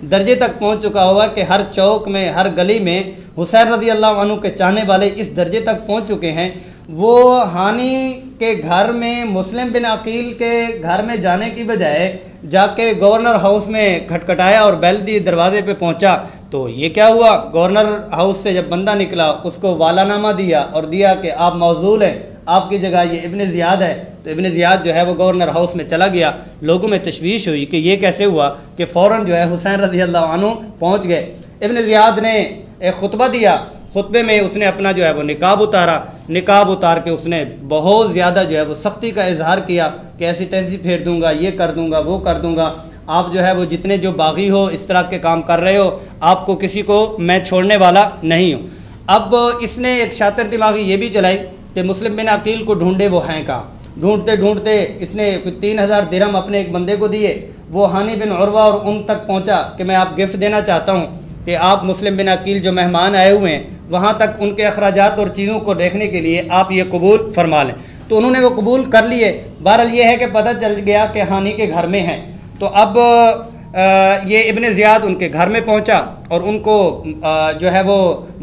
दर्जे तक पहुंच चुका हुआ कि हर चौक में, हर गली में हुसैन रज़ी अल्लाह अन्हु के चाहने वाले इस दर्जे तक पहुंच चुके हैं। वो हानि के घर में मुस्लिम बिन अकील के घर में जाने की बजाय जाके गवर्नर हाउस में खटखटाया और बेल दी, दरवाजे पे पहुंचा। तो ये क्या हुआ, गवर्नर हाउस से जब बंदा निकला उसको वालानामा दिया और दिया कि आप मौजूल हैं, आपकी जगह ये इब्न ज़ियाद है। तो इब्न ज़ियाद जो है वो गवर्नर हाउस में चला गया। लोगों में तशवीश हुई कि ये कैसे हुआ कि फ़ौरन जो है हुसैन रज़ी अल्लाह अन्हु पहुँच गए। इब्न ज़ियाद ने एक खुतबा दिया, खुतबे में उसने अपना जो है वो निकाब उतारा, निकाब उतार के उसने बहुत ज़्यादा जो है वो सख्ती का इजहार किया कि ऐसी तैसी फेर दूंगा, ये कर दूंगा, वो कर दूंगा, आप जो है वो जितने जो बागी हो इस तरह के काम कर रहे हो, आपको किसी को मैं छोड़ने वाला नहीं हूँ। अब इसने एक शातिर दिमागी ये भी चलाई कि मुस्लिम बिन अकील को ढूंढे, वो हैं कहाँ। ढूंढते ढूंढते इसने 3000 दिरहम अपने एक बंदे को दिए। वो हानि बिन उरवा और उम तक पहुँचा कि मैं आप गिफ्ट देना चाहता हूँ कि आप मुस्लिम बिन अकील जो मेहमान आए हुए हैं वहाँ तक उनके अखराजात और चीज़ों को देखने के लिए आप ये कबूल फरमा लें। तो उन्होंने वो कबूल कर लिए। बहरहाल ये है कि पता चल गया कि हानि के घर में हैं। तो अब ये इब्न ज़ियाद उनके घर में पहुँचा और उनको जो है वो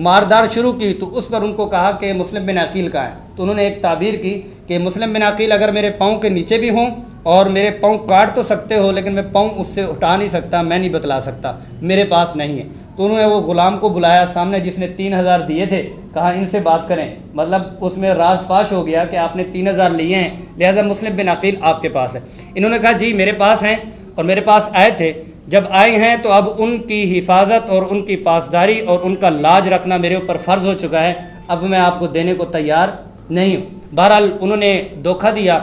मारदार शुरू की। तो उस पर उनको कहा कि मुस्लिम बिन अकील का है। तो उन्होंने एक ताबीर की कि मुस्लिम बिन अकील अगर मेरे पाँव के नीचे भी हों और मेरे पाँव काट तो सकते हो लेकिन मैं पाँव उससे उठा नहीं सकता, मैं नहीं बतला सकता, मेरे पास नहीं है। तो उन्होंने वो ग़ुलाम को बुलाया सामने जिसने 3000 दिए थे, कहा इनसे बात करें। मतलब उसमें राज फाश हो गया कि आपने 3000 लिए हैं, लिहाजा मुस्लिम बिन अकील आपके पास है। इन्होंने कहा जी मेरे पास हैं और मेरे पास आए थे, जब आए हैं तो अब उनकी हिफाजत और उनकी पासदारी और उनका लाज रखना मेरे ऊपर फ़र्ज़ हो चुका है, अब मैं आपको देने को तैयार नहीं हूँ। बहरहाल उन्होंने धोखा दिया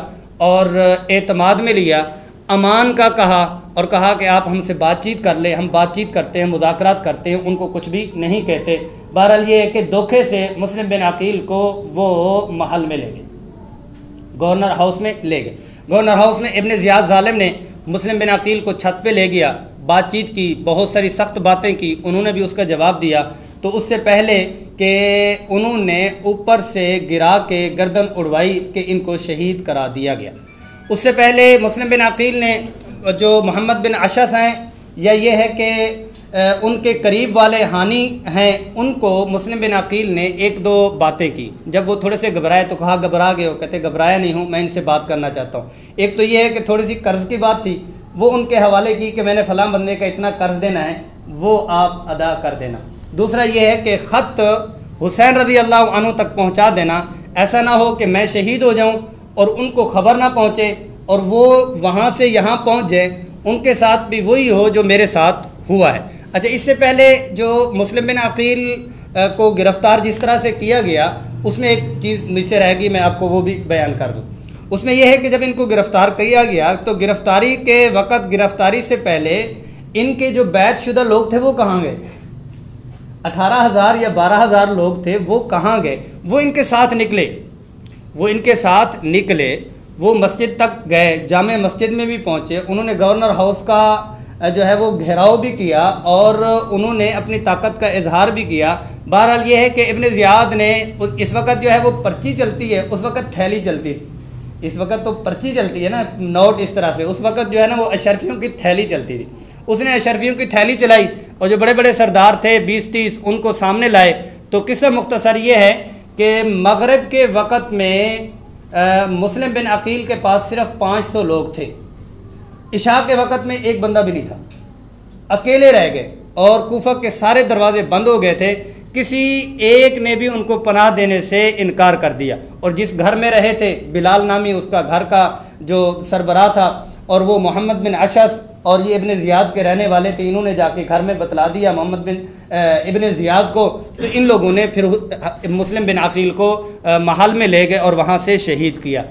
और एतमाद में लिया, अमान का कहा और कहा कि आप हमसे बातचीत कर ले, हम बातचीत करते हैं, मुज़ाकरात करते हैं, उनको कुछ भी नहीं कहते। बहरहाल ये है कि धोखे से मुस्लिम बिन अकील को वो महल में ले गए, गवर्नर हाउस में ले गए। गवर्नर हाउस में इब्न ज़ियाद ज़ालिम ने मुस्लिम बिन अकील को छत पे ले गया, बातचीत की, बहुत सारी सख्त बातें की, उन्होंने भी उसका जवाब दिया। तो उससे पहले कि उन्होंने ऊपर से गिरा के गर्दन उड़वाई कि इनको शहीद करा दिया गया, उससे पहले मुस्लिम बिन अकील ने जो मोहम्मद बिन अशस हैं या ये है कि उनके करीब वाले हानि हैं, उनको मुस्लिम बिन अकील ने 1-2 बातें की। जब वो थोड़े से घबराए तो कहा घबरा गए हो, कहते घबराया नहीं हूँ, मैं इनसे बात करना चाहता हूँ। एक तो ये है कि थोड़ी सी कर्ज़ की बात थी, वो उनके हवाले की कि मैंने फ़लाँ बंदे का इतना कर्ज़ देना है, वो आप अदा कर देना। दूसरा ये है कि ख़त हुसैन रज़ी अल्लाह अन्हु तक पहुँचा देना, ऐसा ना हो कि मैं शहीद हो जाऊँ और उनको ख़बर ना पहुँचे और वो वहाँ से यहाँ पहुँच जाए, उनके साथ भी वही हो जो मेरे साथ हुआ है। अच्छा, इससे पहले जो मुस्लिम बिन अकील को गिरफ़्तार जिस तरह से किया गया उसमें एक चीज़ मुझसे रहेगी, मैं आपको वो भी बयान कर दूँ। उसमें यह है कि जब इनको गिरफ़्तार किया गया तो गिरफ़्तारी के वक़्त, गिरफ़्तारी से पहले इनके जो बैतशुदा लोग थे वो कहाँ गए, 18,000 या 12,000 लोग थे वो कहाँ गए। वो इनके साथ निकले, वो इनके साथ निकले, वो मस्जिद तक गए, जामे मस्जिद में भी पहुँचे, उन्होंने गवर्नर हाउस का जो है वो घेराव भी किया और उन्होंने अपनी ताकत का इजहार भी किया। बहरहाल ये है कि इब्न ज़ियाद ने इस वक्त जो है वो पर्ची चलती है, उस वक्त थैली चलती थी, इस वक्त तो पर्ची चलती है ना, नोट इस तरह से, उस वक्त जो है ना वो अशरफियों की थैली चलती थी। उसने अशरफियों की थैली चलाई और जो बड़े बड़े सरदार थे 20-30 उनको सामने लाए। तो किस्सा मुख्तसर ये है कि मगरिब के वक़्त में मुस्लिम बिन अकील के पास सिर्फ 500 लोग थे, इशा के वक़्त में एक बंदा भी नहीं था, अकेले रह गए और कूफा के सारे दरवाजे बंद हो गए थे। किसी एक ने भी उनको पनाह देने से इनकार कर दिया और जिस घर में रहे थे, बिलाल नामी उसका घर का जो सरबराह था और वो मोहम्मद बिन अशस और ये इब्न ज़ियाद के रहने वाले थे, इन्होंने जाके घर में बतला दिया मोहम्मद बिन इब्न ज़ियाद को। तो इन लोगों ने फिर मुस्लिम बिन अकील को महल में ले गए और वहाँ से शहीद किया।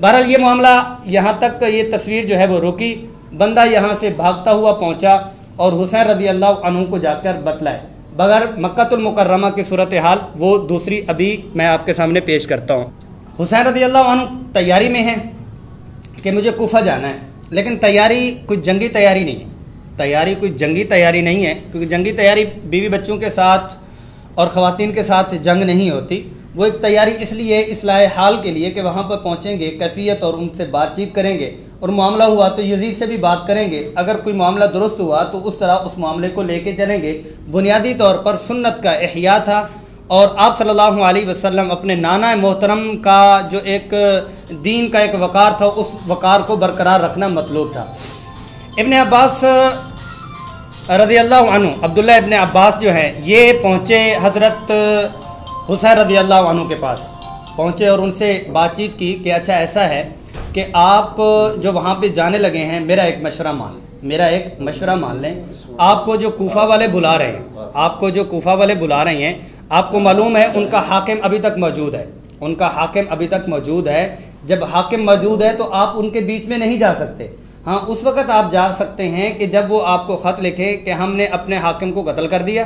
बहरहाल ये मामला यहाँ तक, ये तस्वीर जो है वो रुकी। बंदा यहाँ से भागता हुआ पहुँचा और हुसैन रज़ी अल्लाह अन्हु को जाकर बतलाए बगैर मक्कातुल मुकर्रमा की सूरत हाल, वो दूसरी अभी मैं आपके सामने पेश करता हूँ। हुसैन रज़ी अल्लाह अन्हु तैयारी में हैं कि मुझे कूफा जाना है, लेकिन तैयारी कुछ जंगी तैयारी नहीं है, तैयारी कुछ जंगी तैयारी नहीं है, क्योंकि जंगी तैयारी बीवी बच्चों के साथ और ख़वातीन के साथ जंग नहीं होती। वो एक तैयारी इसलिए इस्लाह हाल के लिए कि वहाँ पर पहुँचेंगे, कैफियत और उनसे बातचीत करेंगे और मामला हुआ तो यजीद से भी बात करेंगे, अगर कोई मामला दुरुस्त हुआ तो उस तरह उस मामले को ले कर चलेंगे। बुनियादी तौर पर सुन्नत का एहया था और आप सल्लल्लाहु अलैहि वसल्लम अपने नाना मोहतरम का जो एक दीन का एक वक़ार था उस वक़ार को बरकरार रखना मतलूब था। इब्न अब्बास रज़ियल्लाहु अन्हु, अब्दुल्लाह इब्न अब्बास जो हैं ये पहुँचे हज़रत हुसैन रज़ियल्लाहु अन्हु के पास पहुँचे और उनसे बातचीत की कि अच्छा ऐसा है कि आप जो वहाँ पे जाने लगे हैं मेरा एक मशवरा मान लें। आपको जो कोफा वाले बुला रहे हैं आपको मालूम है उनका हाकिम अभी तक मौजूद है। जब हाकिम मौजूद है तो आप उनके बीच में नहीं जा सकते। हाँ, उस वक़्त आप जा सकते हैं कि जब वो आपको ख़त लिखे कि हमने अपने हाकिम को कत्ल कर दिया,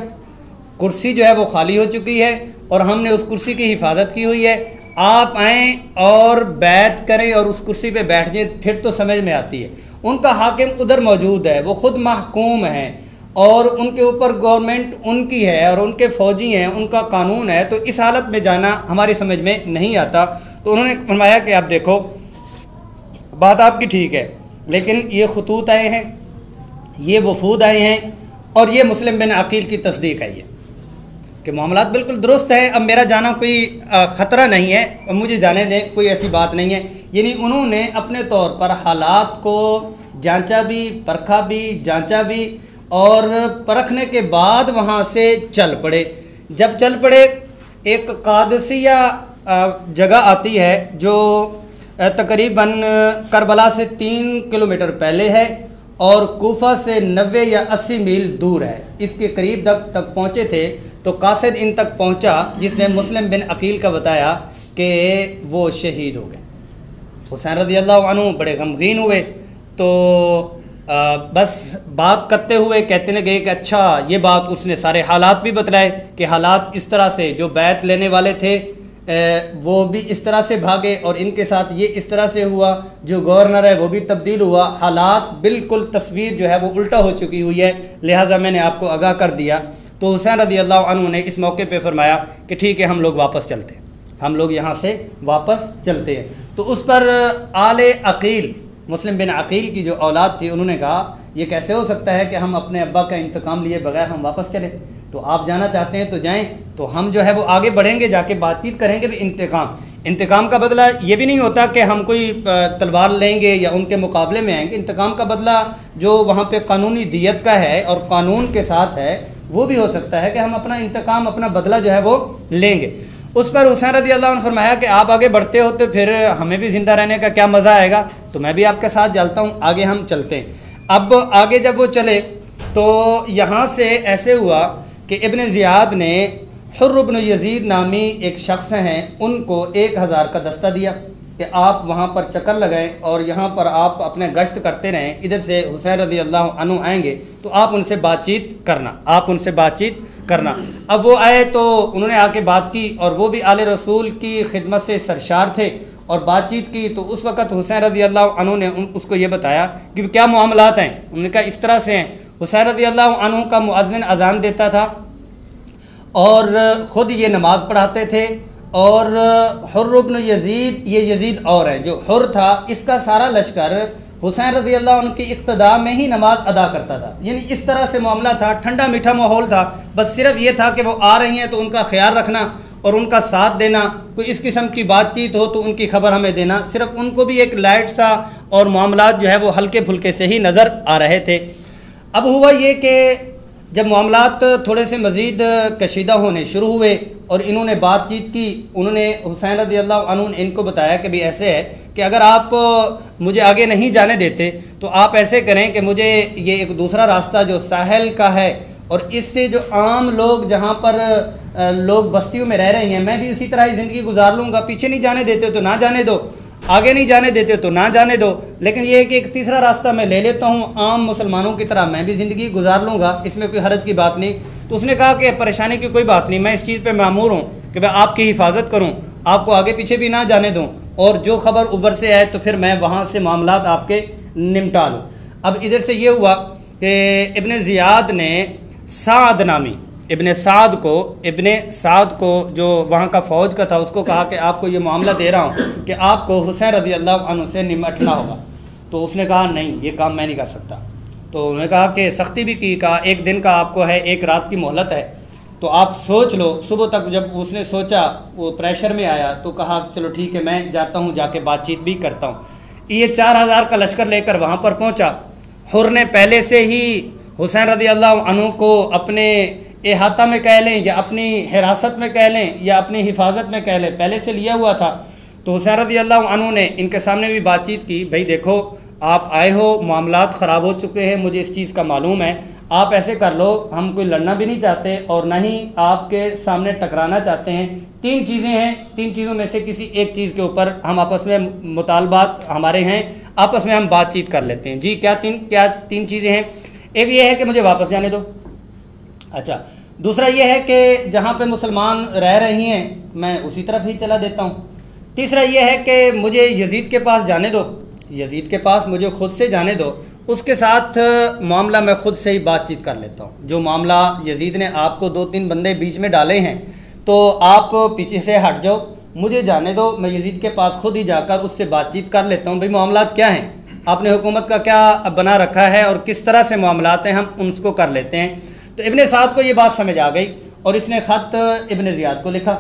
कुर्सी जो है वो खाली हो चुकी है और हमने उस कुर्सी की हिफाजत की हुई है, आप आएँ और बैत करें और उस कुर्सी पर बैठ जाएँ, फिर तो समझ में आती है। उनका हाकिम उधर मौजूद है, वो ख़ुद महकूम हैं और उनके ऊपर गवर्नमेंट उनकी है और उनके फ़ौजी हैं, उनका कानून है, तो इस हालत में जाना हमारी समझ में नहीं आता। तो उन्होंने फरमाया कि आप देखो बात आपकी ठीक है, लेकिन ये खतूत आए हैं, ये वफूद आए हैं और ये मुस्लिम बिन अकील की तस्दीक आई है कि मामलात बिल्कुल दुरुस्त है, अब मेरा जाना कोई ख़तरा नहीं है, अब मुझे जाने दें, कोई ऐसी बात नहीं है। यानी उन्होंने अपने तौर पर हालात को जांचा भी परखा भी और परखने के बाद वहाँ से जब चल पड़े एक कादसिया जगह आती है जो तकरीबन करबला से 3 किलोमीटर पहले है और कोफा से 90 या 80 मील दूर है, इसके करीब तक पहुँचे थे। तो कासिद इन तक पहुँचा जिसने मुस्लिम बिन अकील का बताया कि वो शहीद हो गए। हुसैन रज़ियल्लाहु अन्हु बड़े गमगीन हुए, तो बस बात करते हुए कहते लगे कि अच्छा ये बात उसने सारे हालात भी बतलाए कि हालात इस तरह से जो बैत लेने वाले थे वो भी इस तरह से भागे और इनके साथ ये इस तरह से हुआ, जो गवर्नर है वो भी तब्दील हुआ, हालात बिल्कुल तस्वीर जो है वो उल्टा हो चुकी हुई है, लिहाजा मैंने आपको आगाह कर दिया। तो हुसैन रज़ियल्लाहु अन्हु ने इस मौके पर फरमाया कि ठीक है, हम लोग यहाँ से वापस चलते हैं। तो उस पर आले अकील, मुस्लिम बिन अकील की जो औलाद थी, उन्होंने कहा यह कैसे हो सकता है कि हम अपने अब्बा का इंतकाम लिए बगैर हम वापस चले, तो आप जाना चाहते हैं तो जाएं, तो हम जो है वो आगे बढ़ेंगे, जाके बातचीत करेंगे भी। इंतकाम का बदला ये भी नहीं होता कि हम कोई तलवार लेंगे या उनके मुकाबले में आएंगे। इंतकाम का बदला जो वहाँ पे कानूनी दियत का है और कानून के साथ है, वो भी हो सकता है कि हम अपना इंतकाम, अपना बदला जो है वो लेंगे। उस पर हुसैन रज़ियल्लाहु अन्हु ने फरमाया कि आप आगे बढ़ते हो तो फिर हमें भी ज़िंदा रहने का क्या मज़ा आएगा, तो मैं भी आपके साथ चलता हूँ, आगे हम चलते हैं। अब आगे जब वो चले तो यहाँ से ऐसे हुआ कि इब्न ज़ियाद ने हुर्र इब्न यज़ीद नामी एक शख्स हैं, उनको 1000 का दस्ता दिया कि आप वहाँ पर चक्कर लगाएं और यहाँ पर आप अपने गश्त करते रहें, इधर से हुसैन रज़ियल्लाहु अन्हु आएंगे तो आप उनसे बातचीत करना। अब वो आए तो उन्होंने आके बात की और वो भी आले रसूल की खिदमत से सरशार थे और बातचीत की। तो उस वक़्त हुसैन रज़ियल्लाहु अन्हु ने उसको ये बताया कि क्या मामलात हैं, उन्होंने कहा इस तरह से हैं। हुसैन रज़ियल्लाहु अन्हु का मुअज्जिन अजान देता था और ख़ुद ये नमाज़ पढ़ाते थे और हुर्र इब्न यज़ीद, ये यज़ीद और है जो हुर था, इसका सारा लश्कर हुसैन रज़ियल्लाहु अन्हु की इक़्तिदा में ही नमाज अदा करता था। यानी इस तरह से मामला था, ठंडा मीठा माहौल था, बस सिर्फ ये था कि वो आ रही हैं तो उनका ख्याल रखना और उनका साथ देना, कोई इस किस्म की बातचीत हो तो उनकी खबर हमें देना, सिर्फ उनको भी एक लाइट सा और मामला जो है वो हल्के फुल्के से ही नज़र आ रहे थे। अब हुआ ये कि जब मामला थोड़े से मज़ीद कशीदा होने शुरू हुए और इन्होंने बातचीत की, उन्होंने हुसैन रज़ियल्लाहु अन्हु ने इनको बताया कि भाई ऐसे है कि अगर आप मुझे आगे नहीं जाने देते तो आप ऐसे करें कि मुझे ये एक दूसरा रास्ता जो साहल का है और इससे जो आम लोग जहाँ पर लोग बस्तियों में रह रहे हैं, मैं भी इसी तरह ही ज़िंदगी गुजार लूँगा, पीछे नहीं जाने देते तो ना जाने दो, आगे नहीं जाने देते तो ना जाने दो, लेकिन ये कि एक तीसरा रास्ता मैं ले लेता हूँ, आम मुसलमानों की तरह मैं भी ज़िंदगी गुजार लूँगा, इसमें कोई हरज की बात नहीं। तो उसने कहा कि परेशानी की कोई बात नहीं, मैं इस चीज़ पर मामूर हूँ कि मैं आपकी हिफाजत करूँ, आपको आगे पीछे भी ना जाने दूँ और जो खबर ऊपर से आए तो फिर मैं वहाँ से मामला आपके निपटा लूँ। अब इधर से ये हुआ कि इब्न ज़ियाद ने साद नामी इब्न साद को जो वहाँ का फ़ौज का था उसको कहा कि आपको ये मामला दे रहा हूँ कि आपको हुसैन रज़ियल्लाहु अन्हु से निमटना होगा। तो उसने कहा नहीं, ये काम मैं नहीं कर सकता। तो उन्होंने कहा कि सख्ती भी की, कहा 1 दिन का आपको है, 1 रात की मोहलत है। तो आप सोच लो। सुबह तक जब उसने सोचा, वो प्रेशर में आया तो कहा चलो ठीक है मैं जाता हूँ, जाके बातचीत भी करता हूँ। ये 4000 का लश्कर लेकर वहाँ पर पहुँचा। हुर ने पहले से ही हुसैन रदियल्लाहु अन्हु को अपने एहाता में कह लें या अपनी हिरासत में कह लें या अपनी हिफाजत में कह लें, पहले से लिया हुआ था। तो हुसैन रदियल्लाहु अन्हु ने इनके सामने भी बातचीत की, भाई देखो आप आए हो, मामलात ख़राब हो चुके हैं, मुझे इस चीज़ का मालूम है, आप ऐसे कर लो, हम कोई लड़ना भी नहीं चाहते और ना ही आपके सामने टकराना चाहते हैं। 3 चीज़ें हैं, 3 चीज़ों में से किसी एक चीज़ के ऊपर हम आपस में मुतालबात हमारे हैं, आपस में हम बातचीत कर लेते हैं। जी क्या तीन चीज़ें हैं? एक ये है कि मुझे वापस जाने दो। अच्छा, दूसरा ये है कि जहाँ पे मुसलमान रह रही हैं मैं उसी तरफ ही चला देता हूँ। तीसरा ये है कि मुझे यजीद के पास जाने दो, यजीद के पास मुझे खुद से जाने दो, उसके साथ मामला मैं खुद से ही बातचीत कर लेता हूँ। जो मामला यजीद ने आपको 2-3 बंदे बीच में डाले हैं तो आप पीछे से हट जाओ, मुझे जाने दो, मैं यजीद के पास खुद ही जाकर उससे बातचीत कर लेता हूँ। भाई मामला क्या हैं, आपने हुकूमत का क्या बना रखा है और किस तरह से मामला हैं, हम उनको कर लेते हैं। तो इब्न साद को ये बात समझ आ गई और इसने ख़त इब्न ज़ियाद को लिखा।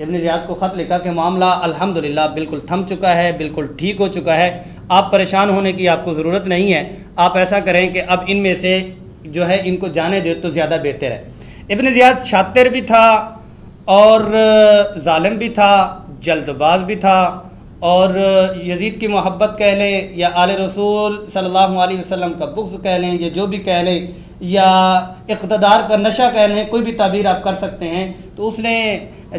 इब्न ज़ियाद को ख़त लिखा कि मामला अल्हम्दुलिल्लाह बिल्कुल थम चुका है, बिल्कुल ठीक हो चुका है, आप परेशान होने की आपको ज़रूरत नहीं है, आप ऐसा करें कि अब इनमें से जो है इनको जाने दे तो ज़्यादा बेहतर है। इब्न ज़ियाद शातिर भी था और जालिम भी था, जल्दबाज भी था, और यजीद की मोहब्बत कह लें या आले रसूल सल्लल्लाहु अलैहि वसल्लम का बुग़्ज़ कह लें या जो भी कह लें या इक़्तिदार का नशा कह लें, कोई भी ताबीर आप कर सकते हैं। तो उसने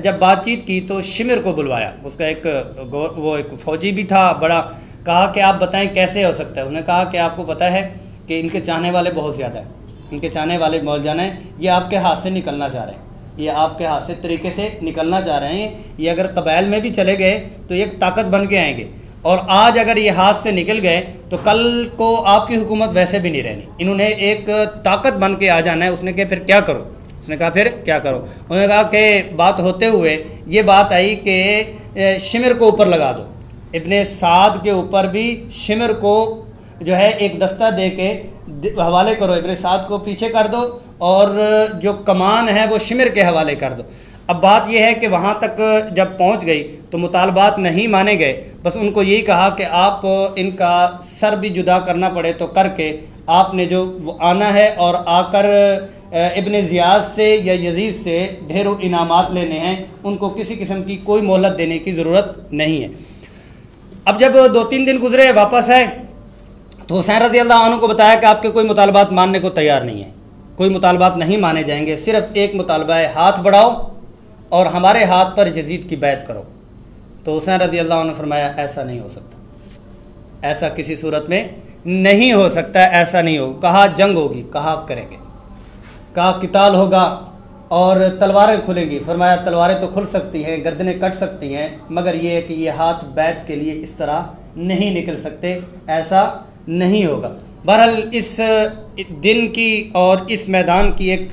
जब बातचीत की तो शिमर को बुलवाया, उसका एक फ़ौजी भी था बड़ा, कहा कि आप बताएं कैसे हो सकता है। उन्होंने कहा कि आपको पता है कि इनके चाहने वाले बहुत ज़्यादा हैं, इनके चाहने वाले बहुत ज़्यादा हैं, ये आपके हाथ से निकलना चाह रहे हैं, ये आपके हाथ से तरीके से निकलना चाह रहे हैं, ये अगर कबाइल में भी चले गए तो ये ताकत बन के आएंगे और आज अगर ये हाथ से निकल गए तो कल को आपकी हुकूमत वैसे भी नहीं रहनी, इन्होंने एक ताकत बन के आ जाना है। उसने कहा फिर क्या करो, उसने कहा फिर क्या करो, उन्होंने कहा कि बात होते हुए ये बात आई कि शिमर को ऊपर लगा दो। इब्न साद के ऊपर भी शिमर को जो है एक दस्ता दे के हवाले करो, इब्न साद को पीछे कर दो और जो कमान है वो शिमर के हवाले कर दो। अब बात यह है कि वहाँ तक जब पहुँच गई तो मुतालबात नहीं माने गए, बस उनको यही कहा कि आप इनका सर भी जुदा करना पड़े तो करके आपने जो आना है और आकर इब्न ज़ियाद से या यजीद से ढेरों इनामात लेने हैं, उनको किसी किस्म की कोई मोहलत देने की ज़रूरत नहीं है। अब जब 2-3 दिन गुजरे वापस आए तो हुसैन रज़ियल्लाहु अन्हु को बताया कि आपके कोई मुतालबात मानने को तैयार नहीं है, कोई मुतालबात नहीं माने जाएंगे, सिर्फ एक मुतालबा है हाथ बढ़ाओ और हमारे हाथ पर यजीद की बैत करो। तो हुसैन रज़ियल्लाहु अन्हु ने फरमाया ऐसा नहीं हो सकता, ऐसा किसी सूरत में नहीं हो सकता, ऐसा नहीं हो। कहा जंग होगी, कहा करेंगे, कहा किताल होगा और तलवारें खुलेंगी। फरमाया तलवारें तो खुल सकती हैं, गर्दनें कट सकती हैं, मगर ये है कि ये हाथ बैत के लिए इस तरह नहीं निकल सकते, ऐसा नहीं होगा। बहरहाल इस दिन की और इस मैदान की एक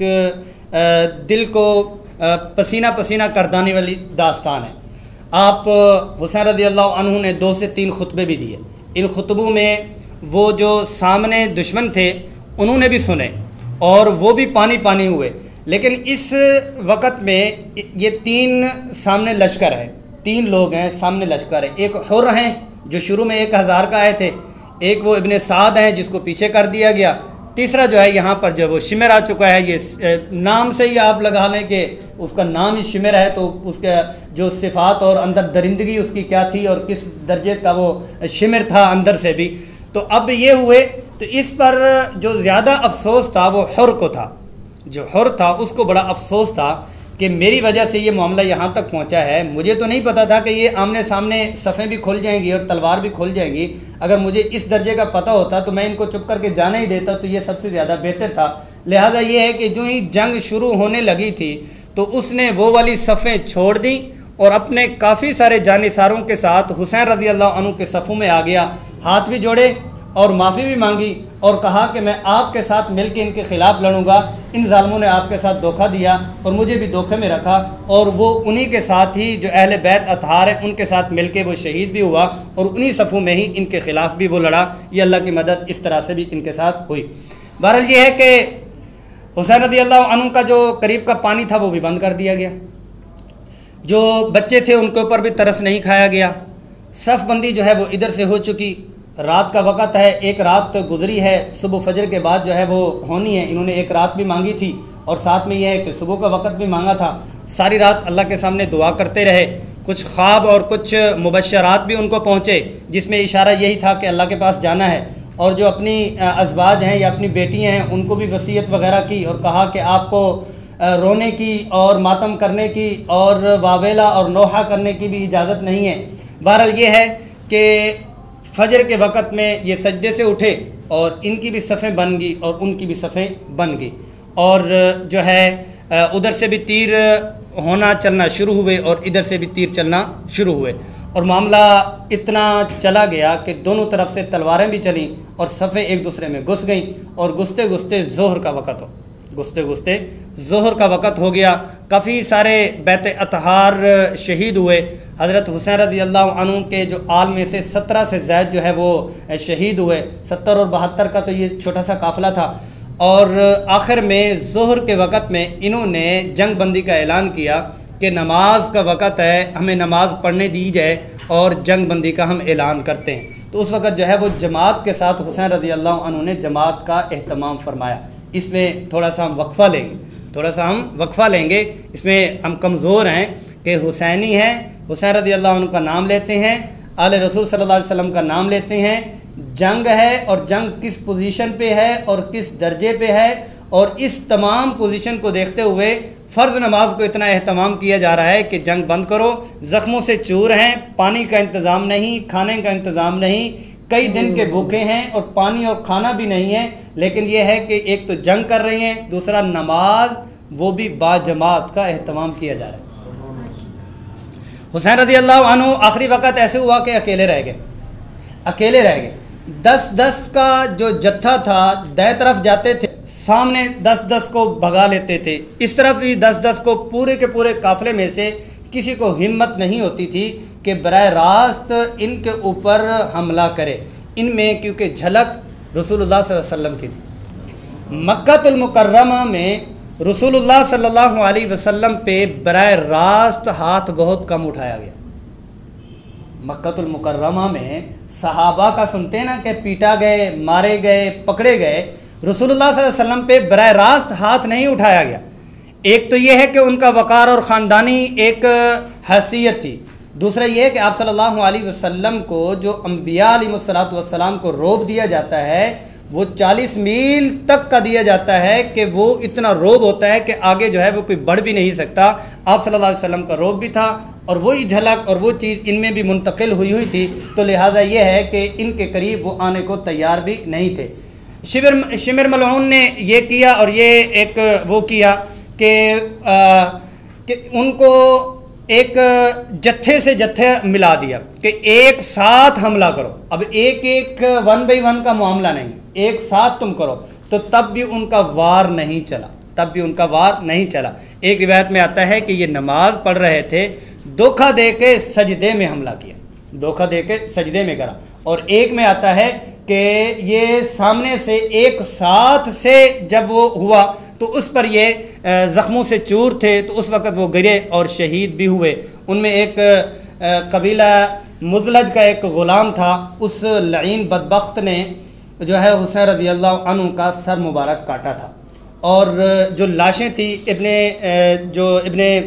दिल को पसीना पसीना कर देने वाली दास्तान है। आप हुसैन रज़ियल्लाहु अन्हु ने 2 से 3 खुतबे भी दिए, इन खुतबों में वो जो सामने दुश्मन थे उन्होंने भी सुने और वो भी पानी पानी हुए। लेकिन इस वक़्त में ये 3 सामने लश्कर है, 3 लोग हैं सामने लश्कर है, एक हुर हैं जो शुरू में 1000 का आए थे, एक वो इब्न साद हैं जिसको पीछे कर दिया गया, तीसरा जो है यहाँ पर जब वो शिमर आ चुका है, ये नाम से ही आप लगा लें कि उसका नाम ही शिमर है तो उसके जो सिफात और अंदर दरिंदगी उसकी क्या थी और किस दर्जे का वो शिमर था अंदर से भी। तो अब ये हुए तो इस पर जो ज़्यादा अफसोस था वो हुर को था, जो हुर था उसको बड़ा अफसोस था कि मेरी वजह से ये मामला यहाँ तक पहुँचा है, मुझे तो नहीं पता था कि ये आमने सामने सफ़ें भी खुल जाएंगी और तलवार भी खुल जाएंगी, अगर मुझे इस दर्जे का पता होता तो मैं इनको चुप करके जाने ही देता, तो ये सबसे ज़्यादा बेहतर था। लिहाजा ये है कि जो ही जंग शुरू होने लगी थी तो उसने वो वाली सफ़ें छोड़ दी और अपने काफ़ी सारे जानिसारों के साथ हुसैन रज़ियल्लाहु अन्हु के सफ़ों में आ गया, हाथ भी जोड़े और माफ़ी भी मांगी और कहा कि मैं आपके साथ मिलकर इनके ख़िलाफ़ लड़ूंगा, इन ज़ालिमों ने आपके साथ धोखा दिया और मुझे भी धोखे में रखा, और वो उन्हीं के साथ ही जो अहले बैत अतहार है उनके साथ मिलके वो शहीद भी हुआ और उन्हीं सफ़ों में ही इनके ख़िलाफ़ भी वो लड़ा। ये अल्लाह की मदद इस तरह से भी इनके साथ हुई। बहरहाल ये है कि हुसैन रदी अल्लाह अन्हु का जो करीब का पानी था वो भी बंद कर दिया गया, जो बच्चे थे उनके ऊपर भी तरस नहीं खाया गया। सफ़बंदी जो है वो इधर से हो चुकी, रात का वक़्त है, एक रात तो गुजरी है, सुबह फजर के बाद जो है वो होनी है। इन्होंने एक रात भी मांगी थी और साथ में यह है कि सुबह का वक़्त भी मांगा था। सारी रात अल्लाह के सामने दुआ करते रहे, कुछ ख्वाब और कुछ मुबशरात भी उनको पहुँचे जिसमें इशारा यही था कि अल्लाह के पास जाना है। और जो अपनी अजवाज हैं या अपनी बेटियां हैं उनको भी वसीयत वगैरह की और कहा कि आपको रोने की और मातम करने की और वावेला और नोहा करने की भी इजाज़त नहीं है। बहरहाल ये है कि फजर के वक़्त में ये सजदे से उठे और इनकी भी सफ़ें बन गई और उनकी भी सफ़ें बन गई और जो है उधर से भी तीर होना चलना शुरू हुए और इधर से भी तीर चलना शुरू हुए और मामला इतना चला गया कि दोनों तरफ से तलवारें भी चलीं और सफ़े एक दूसरे में घुस गईं और घुसते घुसते जोहर का वक़्त हो गया। काफ़ी सारे बैत अतहार शहीद हुए। हज़रत हुसैन रज़ी अल्लाह अन्हु के जो आल में से 17 से ज़ायद जो है वो शहीद हुए। 70 और 72 का तो ये छोटा सा काफ़िला था। और आखिर में जोहर के वक़्त में इन्होंने जंग बंदी का ऐलान किया कि नमाज का वक़्त है, हमें नमाज पढ़ने दी जाए और जंग बंदी का हम ऐलान करते हैं। तो उस वक़्त जो है वो जमात के साथ हुसैन रज़ी अल्लाह अन्हु ने जमात का अहतमाम फरमाया। इसमें थोड़ा सा हम वक्फ़ा लेंगे। इसमें हम कमज़ोर हैं कि हुसैनी हैं, हुसैन रज़ी अल्लाह अन्हु का नाम लेते हैं, आले रसूल सल्लल्लाहु अलैहि वसल्लम का नाम लेते हैं। जंग है और जंग किस पोजीशन पे है और किस दर्जे पे है और इस तमाम पोजीशन को देखते हुए फ़र्ज़ नमाज को इतना अहतमाम किया जा रहा है कि जंग बंद करो, ज़ख्मों से चूर हैं, पानी का इंतज़ाम नहीं, खाने का इंतज़ाम नहीं, कई दिन के भूखे हैं और पानी और खाना भी नहीं है। लेकिन यह है कि एक तो जंग कर रही हैं, दूसरा नमाज, वो भी बाजमात का अहतमाम किया जा रहा है। हुसैन रज़ी अल्लाह अन्हु आखिरी वक़्त ऐसे हुआ कि अकेले रह गए। 10-10 का जो जत्था था, दाएं तरफ जाते थे, सामने 10-10 को भगा लेते थे, इस तरफ भी 10-10 को। पूरे के पूरे काफ़िले में से किसी को हिम्मत नहीं होती थी कि बराह रास्त इनके ऊपर हमला करे। इनमें क्योंकि झलक रसूलुल्लाह सल्लल्लाहु अलैहि वसल्लम की थी। मक्कातुल मुकर्रमा में रसूलुल्लाह सल्लल्लाहु अलैहि वसल्लम पे बराह रास्त हाथ बहुत कम उठाया गया। मक्कातुल मुकर्रमा में सहाबा का सुनते ना कि पीटा गए, मारे गए, पकड़े गए, रसूलुल्लाह सल्लल्लाहु अलैहि वसल्लम पे बराह रास्त हाथ नहीं उठाया गया। एक तो यह है कि उनका वक़ार और ख़ानदानी एक हैसियत थी, दूसरा यह है कि आप सल्लल्लाहु अलैहि वसल्लम को जो अम्बिया अलैहिस्सलातु वस्सलाम को रोब दिया जाता है वो 40 मील तक का दिया जाता है कि वो इतना रोब होता है कि आगे जो है वो कोई बढ़ भी नहीं सकता। आप सल्लल्लाहु अलैहि वसल्लम का रोब भी था और वही झलक और वो चीज़ इनमें भी मुंतकिल हुई थी। तो लिहाजा यह है कि इनके करीब वो आने को तैयार भी नहीं थे। शिमर मलऊन ने ये किया और ये एक वो किया कि उनको एक जत्थे से जत्थे मिला दिया कि एक साथ हमला करो। अब एक 1 by 1 का मामला नहीं, एक साथ तुम करो। तो तब भी उनका वार नहीं चला। एक रिवायत में आता है कि ये नमाज पढ़ रहे थे, धोखा दे के सजदे में हमला किया, धोखा दे के सजदे में करा। और एक में आता है कि ये सामने से एक साथ से जब वो हुआ तो उस पर ये ज़ख्मों से चूर थे, तो उस वक़्त वो गिरे और शहीद भी हुए। उनमें एक कबीला मुजलज का एक ग़ुलाम था, उस लईन बदबख्त ने जो है हुसैन रज़ी अल्लाह अन्हु का सर मुबारक काटा था। और जो लाशें थी, इब्ने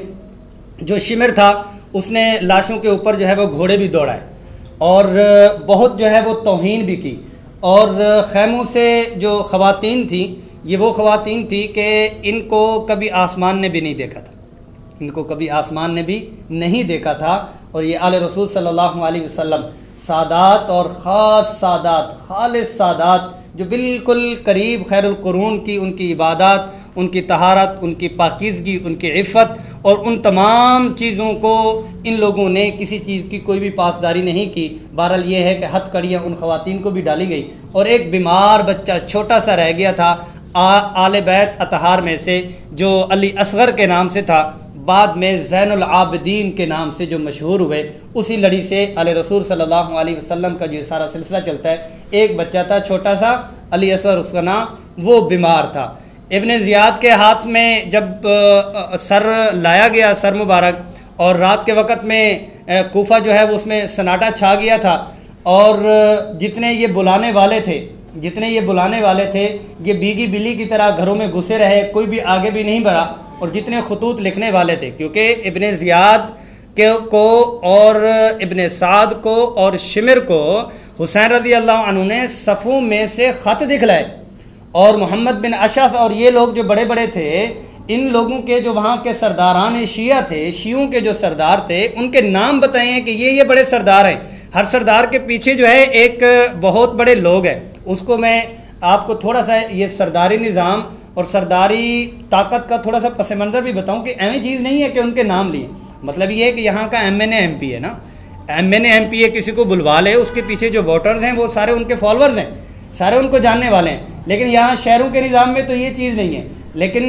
जो शिमर था उसने लाशों के ऊपर जो है वो घोड़े भी दौड़ाए और बहुत जो है वो तौहीन भी की। और खैमों से जो ख़वातीन थी, ये वो ख़वातीन थी कि इनको कभी आसमान ने भी नहीं देखा था, इनको कभी आसमान ने भी नहीं देखा था। और ये आले रसूल सल्लल्लाहु अलैहि वसल्लम सादात और ख़ास सादात, खालिस सादात, जो बिल्कुल करीब खैरुल क़ुरून की, उनकी इबादत, उनकी तहारत, उनकी पाकीज़गी, उनकी इफ़्फ़त और उन तमाम चीज़ों को इन लोगों ने किसी चीज़ की कोई भी पासदारी नहीं की। बहरहाल ये है कि हथकड़ियाँ उन ख़वातीन को भी डाली गई और एक बीमार बच्चा छोटा सा रह गया था आले बैत अतहार में से, जो अली असगर के नाम से था, बाद में ज़ैनुल आबिदीन के नाम से जो मशहूर हुए। उसी लड़ी से आले रसूल सल्लल्लाहु अलैहि वसल्लम का जो सारा सिलसिला चलता है, एक बच्चा था छोटा सा, अली असगर उसका नाम, वो बीमार था। इब्न ज़ियाद के हाथ में जब सर लाया गया, सर मुबारक, और रात के वक़्त में कोफा जो है वो उसमें सन्नाटा छा गया था, और जितने ये बुलाने वाले थे ये भीगी बिल्ली की तरह घरों में घुसे रहे, कोई भी आगे भी नहीं बढ़ा। और जितने खतूत लिखने वाले थे, क्योंकि इब्न ज़ियाद को और इब्न साद को और शिमर को हुसैन रज़ी अल्लाह अन्हु ने सफ़ों में से ख़त दिखलाए, और मोहम्मद बिन अशअस और ये लोग जो बड़े बड़े थे, इन लोगों के जो वहाँ के सरदारान शिया थे, शियों के जो सरदार थे, उनके नाम बताए हैं कि ये बड़े सरदार हैं। हर सरदार के पीछे जो है एक बहुत बड़े लोग हैं। उसको मैं आपको थोड़ा सा ये सरदारी निज़ाम और सरदारी ताकत का थोड़ा सा पस मंज़र भी बताऊँ कि ऐसी चीज़ नहीं है कि उनके नाम लिए। मतलब ये है कि यहाँ का MNA MP है ना, MNA MP किसी को बुलवा ले, उसके पीछे जो वोटर्स हैं वो सारे उनके फॉलोअर्स हैं, सारे उनको जानने वाले हैं। लेकिन यहाँ शहरों के निज़ाम में तो ये चीज़ नहीं है। लेकिन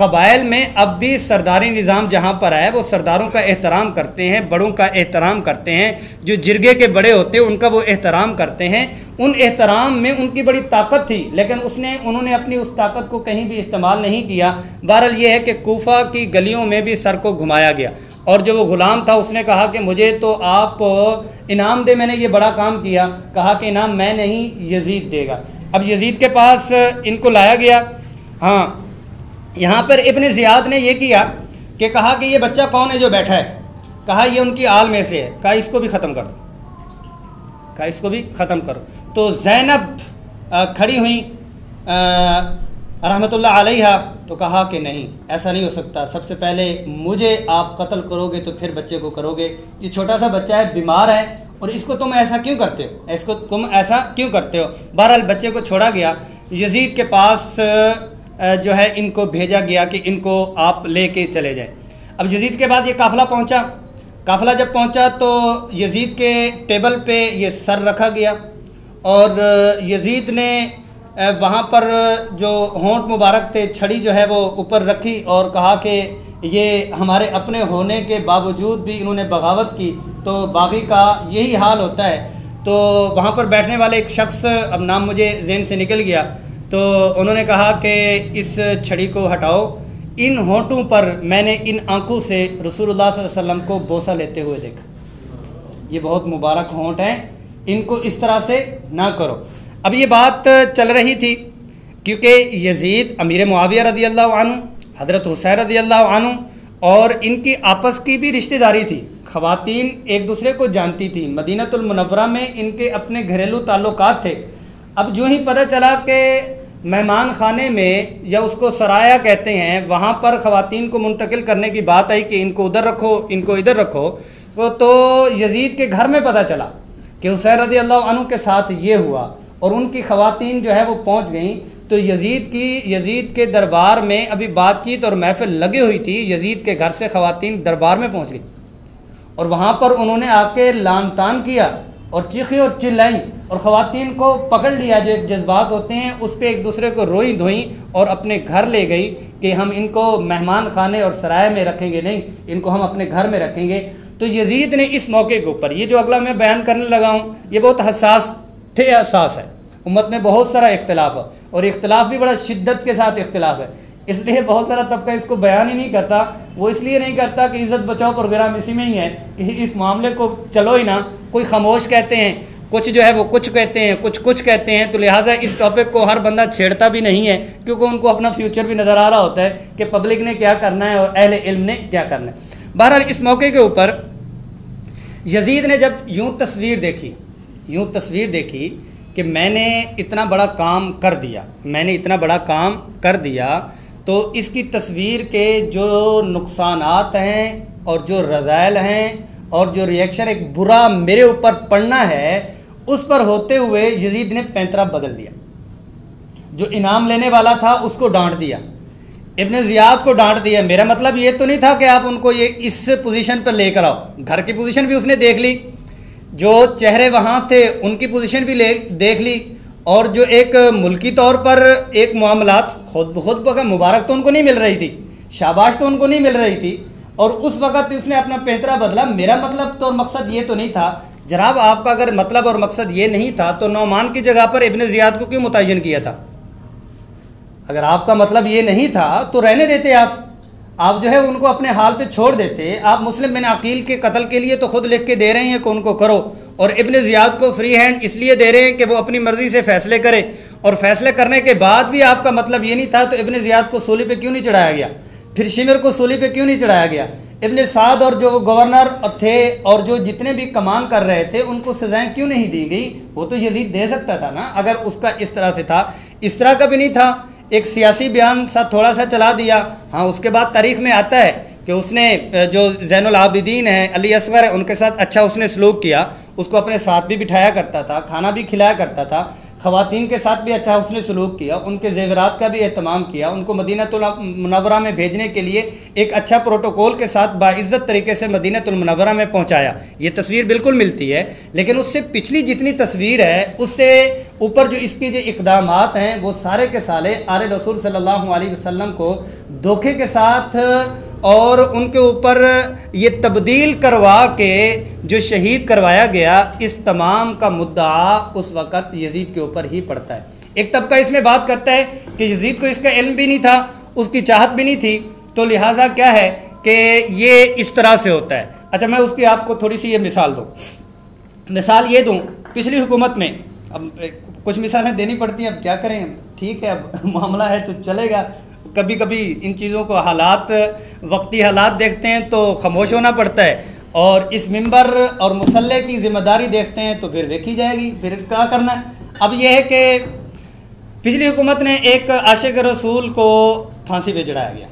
कबाइल में अब भी सरदारी निज़ाम जहाँ पर है वो सरदारों का एहतराम करते हैं, बड़ों का एहतराम करते हैं, जो जिरगे के बड़े होते हैं उनका वो एहतराम करते हैं। उन एहतराम में उनकी बड़ी ताकत थी, लेकिन उन्होंने अपनी उस ताकत को कहीं भी इस्तेमाल नहीं किया। बहरहाल ये है कि कोफा की गलियों में भी सर को घुमाया गया, और जो वो ग़ुलाम था उसने कहा कि मुझे तो आप इनाम दे, मैंने ये बड़ा काम किया। कहा कि इनाम मैं नहीं, यजीद देगा। अब यजीद के पास इनको लाया गया। हाँ, यहाँ पर इब्न ज़ियाद ने ये किया कि कहा कि ये बच्चा कौन है जो बैठा है? कहा ये उनकी आल में से है। कहा इसको भी ख़त्म कर दो, कहा इसको भी ख़त्म करो। तो ज़ैनब खड़ी हुई रहमतुल्लाह अलैहा, तो कहा कि नहीं, ऐसा नहीं हो सकता, सबसे पहले मुझे आप कत्ल करोगे तो फिर बच्चे को करोगे। ये छोटा सा बच्चा है, बीमार है, और इसको तुम ऐसा क्यों करते हो। बहरहाल बच्चे को छोड़ा गया। यजीद के पास जो है इनको भेजा गया कि इनको आप लेके चले जाएं। अब यजीद के बाद ये काफ़िला जब पहुंचा तो यजीद के टेबल पे ये सर रखा गया, और यजीद ने वहाँ पर जो होंठ मुबारक थे, छड़ी जो है वो ऊपर रखी, और कहा कि ये हमारे अपने होने के बावजूद भी इन्होंने बगावत की, तो बागी का यही हाल होता है। तो वहाँ पर बैठने वाले एक शख्स, अब नाम मुझे ज़हन से निकल गया, तो उन्होंने कहा कि इस छड़ी को हटाओ, इन होंठों पर मैंने इन आँखों से रसूलुल्लाह सल्लल्लाहु अलैहि वसल्लम को बोसा लेते हुए देखा, ये बहुत मुबारक होंठ हैं, इनको इस तरह से ना करो। अब ये बात चल रही थी, क्योंकि यजीद अमीर मुआविया रज़ी अल्लाह अन्हु, हज़रत हुसैन रज़ी अल्लाह अन्हु, और इनकी आपस की भी रिश्तेदारी थी। ख़वातीन एक दूसरे को जानती थी, मदीनतुल मुनव्वरा में इनके अपने घरेलू ताल्लुकात थे। अब जो ही पता चला कि मेहमान खाने में, या उसको सराया कहते हैं, वहाँ पर ख़वातीन को मुंतकिल करने की बात आई कि इनको उधर रखो, इनको इधर रखो। तो यजीद के घर में पता चला कि हुसैन रज़ी अल्लाह अन्हु के साथ ये हुआ, और उनकी ख़वातीन जो है वो पहुँच गई। तो यजीद के दरबार में अभी बातचीत और महफ़िल लगी हुई थी, यजीद के घर से ख़वातीन दरबार में पहुँच गई, और वहाँ पर उन्होंने आके लान तान किया और चीखी और चिल्लाई, और ख़वातीन को पकड़ लिया, जो एक जज्बात होते हैं उस पर, एक दूसरे को रोई धोई और अपने घर ले गई कि हम इनको मेहमान खाने और सराय में रखेंगे नहीं, इनको हम अपने घर में रखेंगे। तो यजीद ने इस मौके के ऊपर, ये जो अगला मैं बयान करने लगा हूँ, ये बहुत हसास थे, एहसास है, उम्मत में बहुत सारा इख्तिलाफ है, और इख्तिलाफ भी बड़ा शिद्दत के साथ इख्तिलाफ है, इसलिए बहुत सारा तबका इसको बयान ही नहीं करता। वो इसलिए नहीं करता कि इज़्ज़त बचाओ प्रोग्राम इसी में ही है, इस मामले को चलो ही ना, कोई खामोश कहते हैं, कुछ जो है वो कुछ कहते हैं, कुछ कहते हैं, तो लिहाजा इस टॉपिक को हर बंदा छेड़ता भी नहीं है, क्योंकि उनको अपना फ्यूचर भी नज़र आ रहा होता है कि पब्लिक ने क्या करना है और अहले इल्म ने क्या करना है। बहरहाल इस मौके के ऊपर यजीद ने जब यूँ तस्वीर देखी कि मैंने इतना बड़ा काम कर दिया, तो इसकी तस्वीर के जो नुकसानात हैं और जो रज़ायल हैं और जो रिएक्शन एक बुरा मेरे ऊपर पड़ना है, उस पर होते हुए यजीद ने पैंतरा बदल दिया। जो इनाम लेने वाला था उसको डांट दिया, इब्न ज़ियाद को डांट दिया। मेरा मतलब ये तो नहीं था कि आप उनको ये इस पोजीशन पर लेकर आओ, घर की पोजीशन भी उसने देख ली, जो चेहरे वहाँ थे उनकी पोजीशन भी देख ली, और जो एक मुल्की तौर पर एक मामलात खुद बखुद मुबारक तो उनको नहीं मिल रही थी, शाबाश तो उनको नहीं मिल रही थी, और उस वक़्त उसने अपना पैंतरा बदला। मेरा मतलब तो और मकसद ये तो नहीं था। जनाब, आपका अगर मतलब और मकसद ये नहीं था तो नौमान की जगह पर इब्न ज़ियाद को क्यों मुतय्यन किया था? अगर आपका मतलब ये नहीं था तो रहने देते आप जो है उनको अपने हाल पे छोड़ देते। आप मुस्लिम बिन अकील के कत्ल के लिए तो खुद लिख के दे रहे हैं कि उनको करो, और इब्न ज़ियाद को फ्री हैंड इसलिए दे रहे हैं कि वो अपनी मर्ज़ी से फैसले करे, और फैसले करने के बाद भी आपका मतलब ये नहीं था तो इब्न ज़ियाद को सूली पे क्यों नहीं चढ़ाया गया, फिर शिमर को सूली पे क्यों नहीं चढ़ाया गया। इब्न साद और जो गवर्नर थे और जो जितने भी कमान कर रहे थे उनको सजाएं क्यों नहीं दी गई, वो तो यजीद दे सकता था ना, अगर उसका इस तरह से था। इस तरह का भी नहीं था, एक सियासी बयान सा थोड़ा सा चला दिया। हाँ, उसके बाद तारीख में आता है कि उसने जो ज़ैनुल आबिदीन है अली असगर है उनके साथ अच्छा उसने सलूक किया, उसको अपने साथ भी बिठाया करता था, खाना भी खिलाया करता था, ख़वातीन के साथ भी अच्छा उसने सलूक किया, उनके ज़ेवरात का भी एहतमाम किया, उनको मदीनतुल मुनव्वरा में भेजने के लिए एक अच्छा प्रोटोकॉल के साथ बाइज़्ज़त तरीके से मदीनतुल मुनव्वरा में पहुंचाया। ये तस्वीर बिल्कुल मिलती है, लेकिन उससे पिछली जितनी तस्वीर है उससे ऊपर जो इसके जो इक़दामात हैं वो सारे के सारे आले रसूल सल्लल्लाहु अलैहि वसल्लम को धोखे के साथ और उनके ऊपर ये तब्दील करवा के जो शहीद करवाया गया, इस तमाम का मुद्दा उस वक़्त यजीद के ऊपर ही पड़ता है। एक तबका इसमें बात करता है कि यजीद को इसका इल्म भी नहीं था, उसकी चाहत भी नहीं थी, तो लिहाजा क्या है कि ये इस तरह से होता है। अच्छा, मैं उसकी आपको थोड़ी सी ये मिसाल दूँ, मिसाल ये दूँ, पिछली हुकूमत में, अब कुछ मिसालें देनी पड़ती हैं, अब क्या करें, ठीक है, अब मामला है तो चलेगा। कभी कभी इन चीज़ों को हालात, वक्ती हालात देखते हैं तो खामोश होना पड़ता है, और इस मिंबर और मुसल्ले की जिम्मेदारी देखते हैं तो फिर देखी जाएगी, फिर क्या करना है। अब यह है कि पिछली हुकूमत ने एक आशिक रसूल को फांसी पे चढ़ाया गया,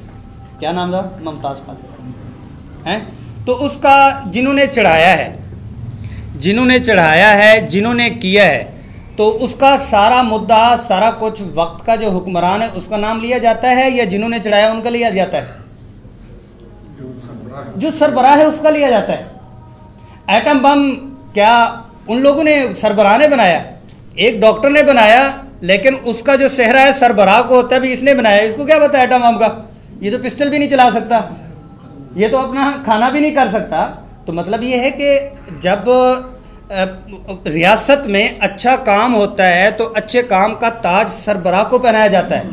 क्या नाम था, मुमताज़ खान हैं, तो उसका जिन्होंने चढ़ाया है, जिन्होंने चढ़ाया है, जिन्होंने किया है, तो उसका सारा मुद्दा, सारा कुछ वक्त का जो हुक्मरान है उसका नाम लिया जाता है या जिन्होंने चढ़ाया उनका लिया जाता है, जो सरबराह है उसका लिया जाता है। एटम बम क्या उन लोगों ने, सरबराह ने बनाया, एक डॉक्टर ने बनाया, लेकिन उसका जो सेहरा है सरबराह को होता है भी इसने बनाया, इसको क्या पता एटम बम का, ये तो पिस्टल भी नहीं चला सकता, ये तो अपना खाना भी नहीं कर सकता। तो मतलब ये है कि जब रियासत में अच्छा काम होता है तो अच्छे काम का ताज सरबराह को पहनाया जाता है,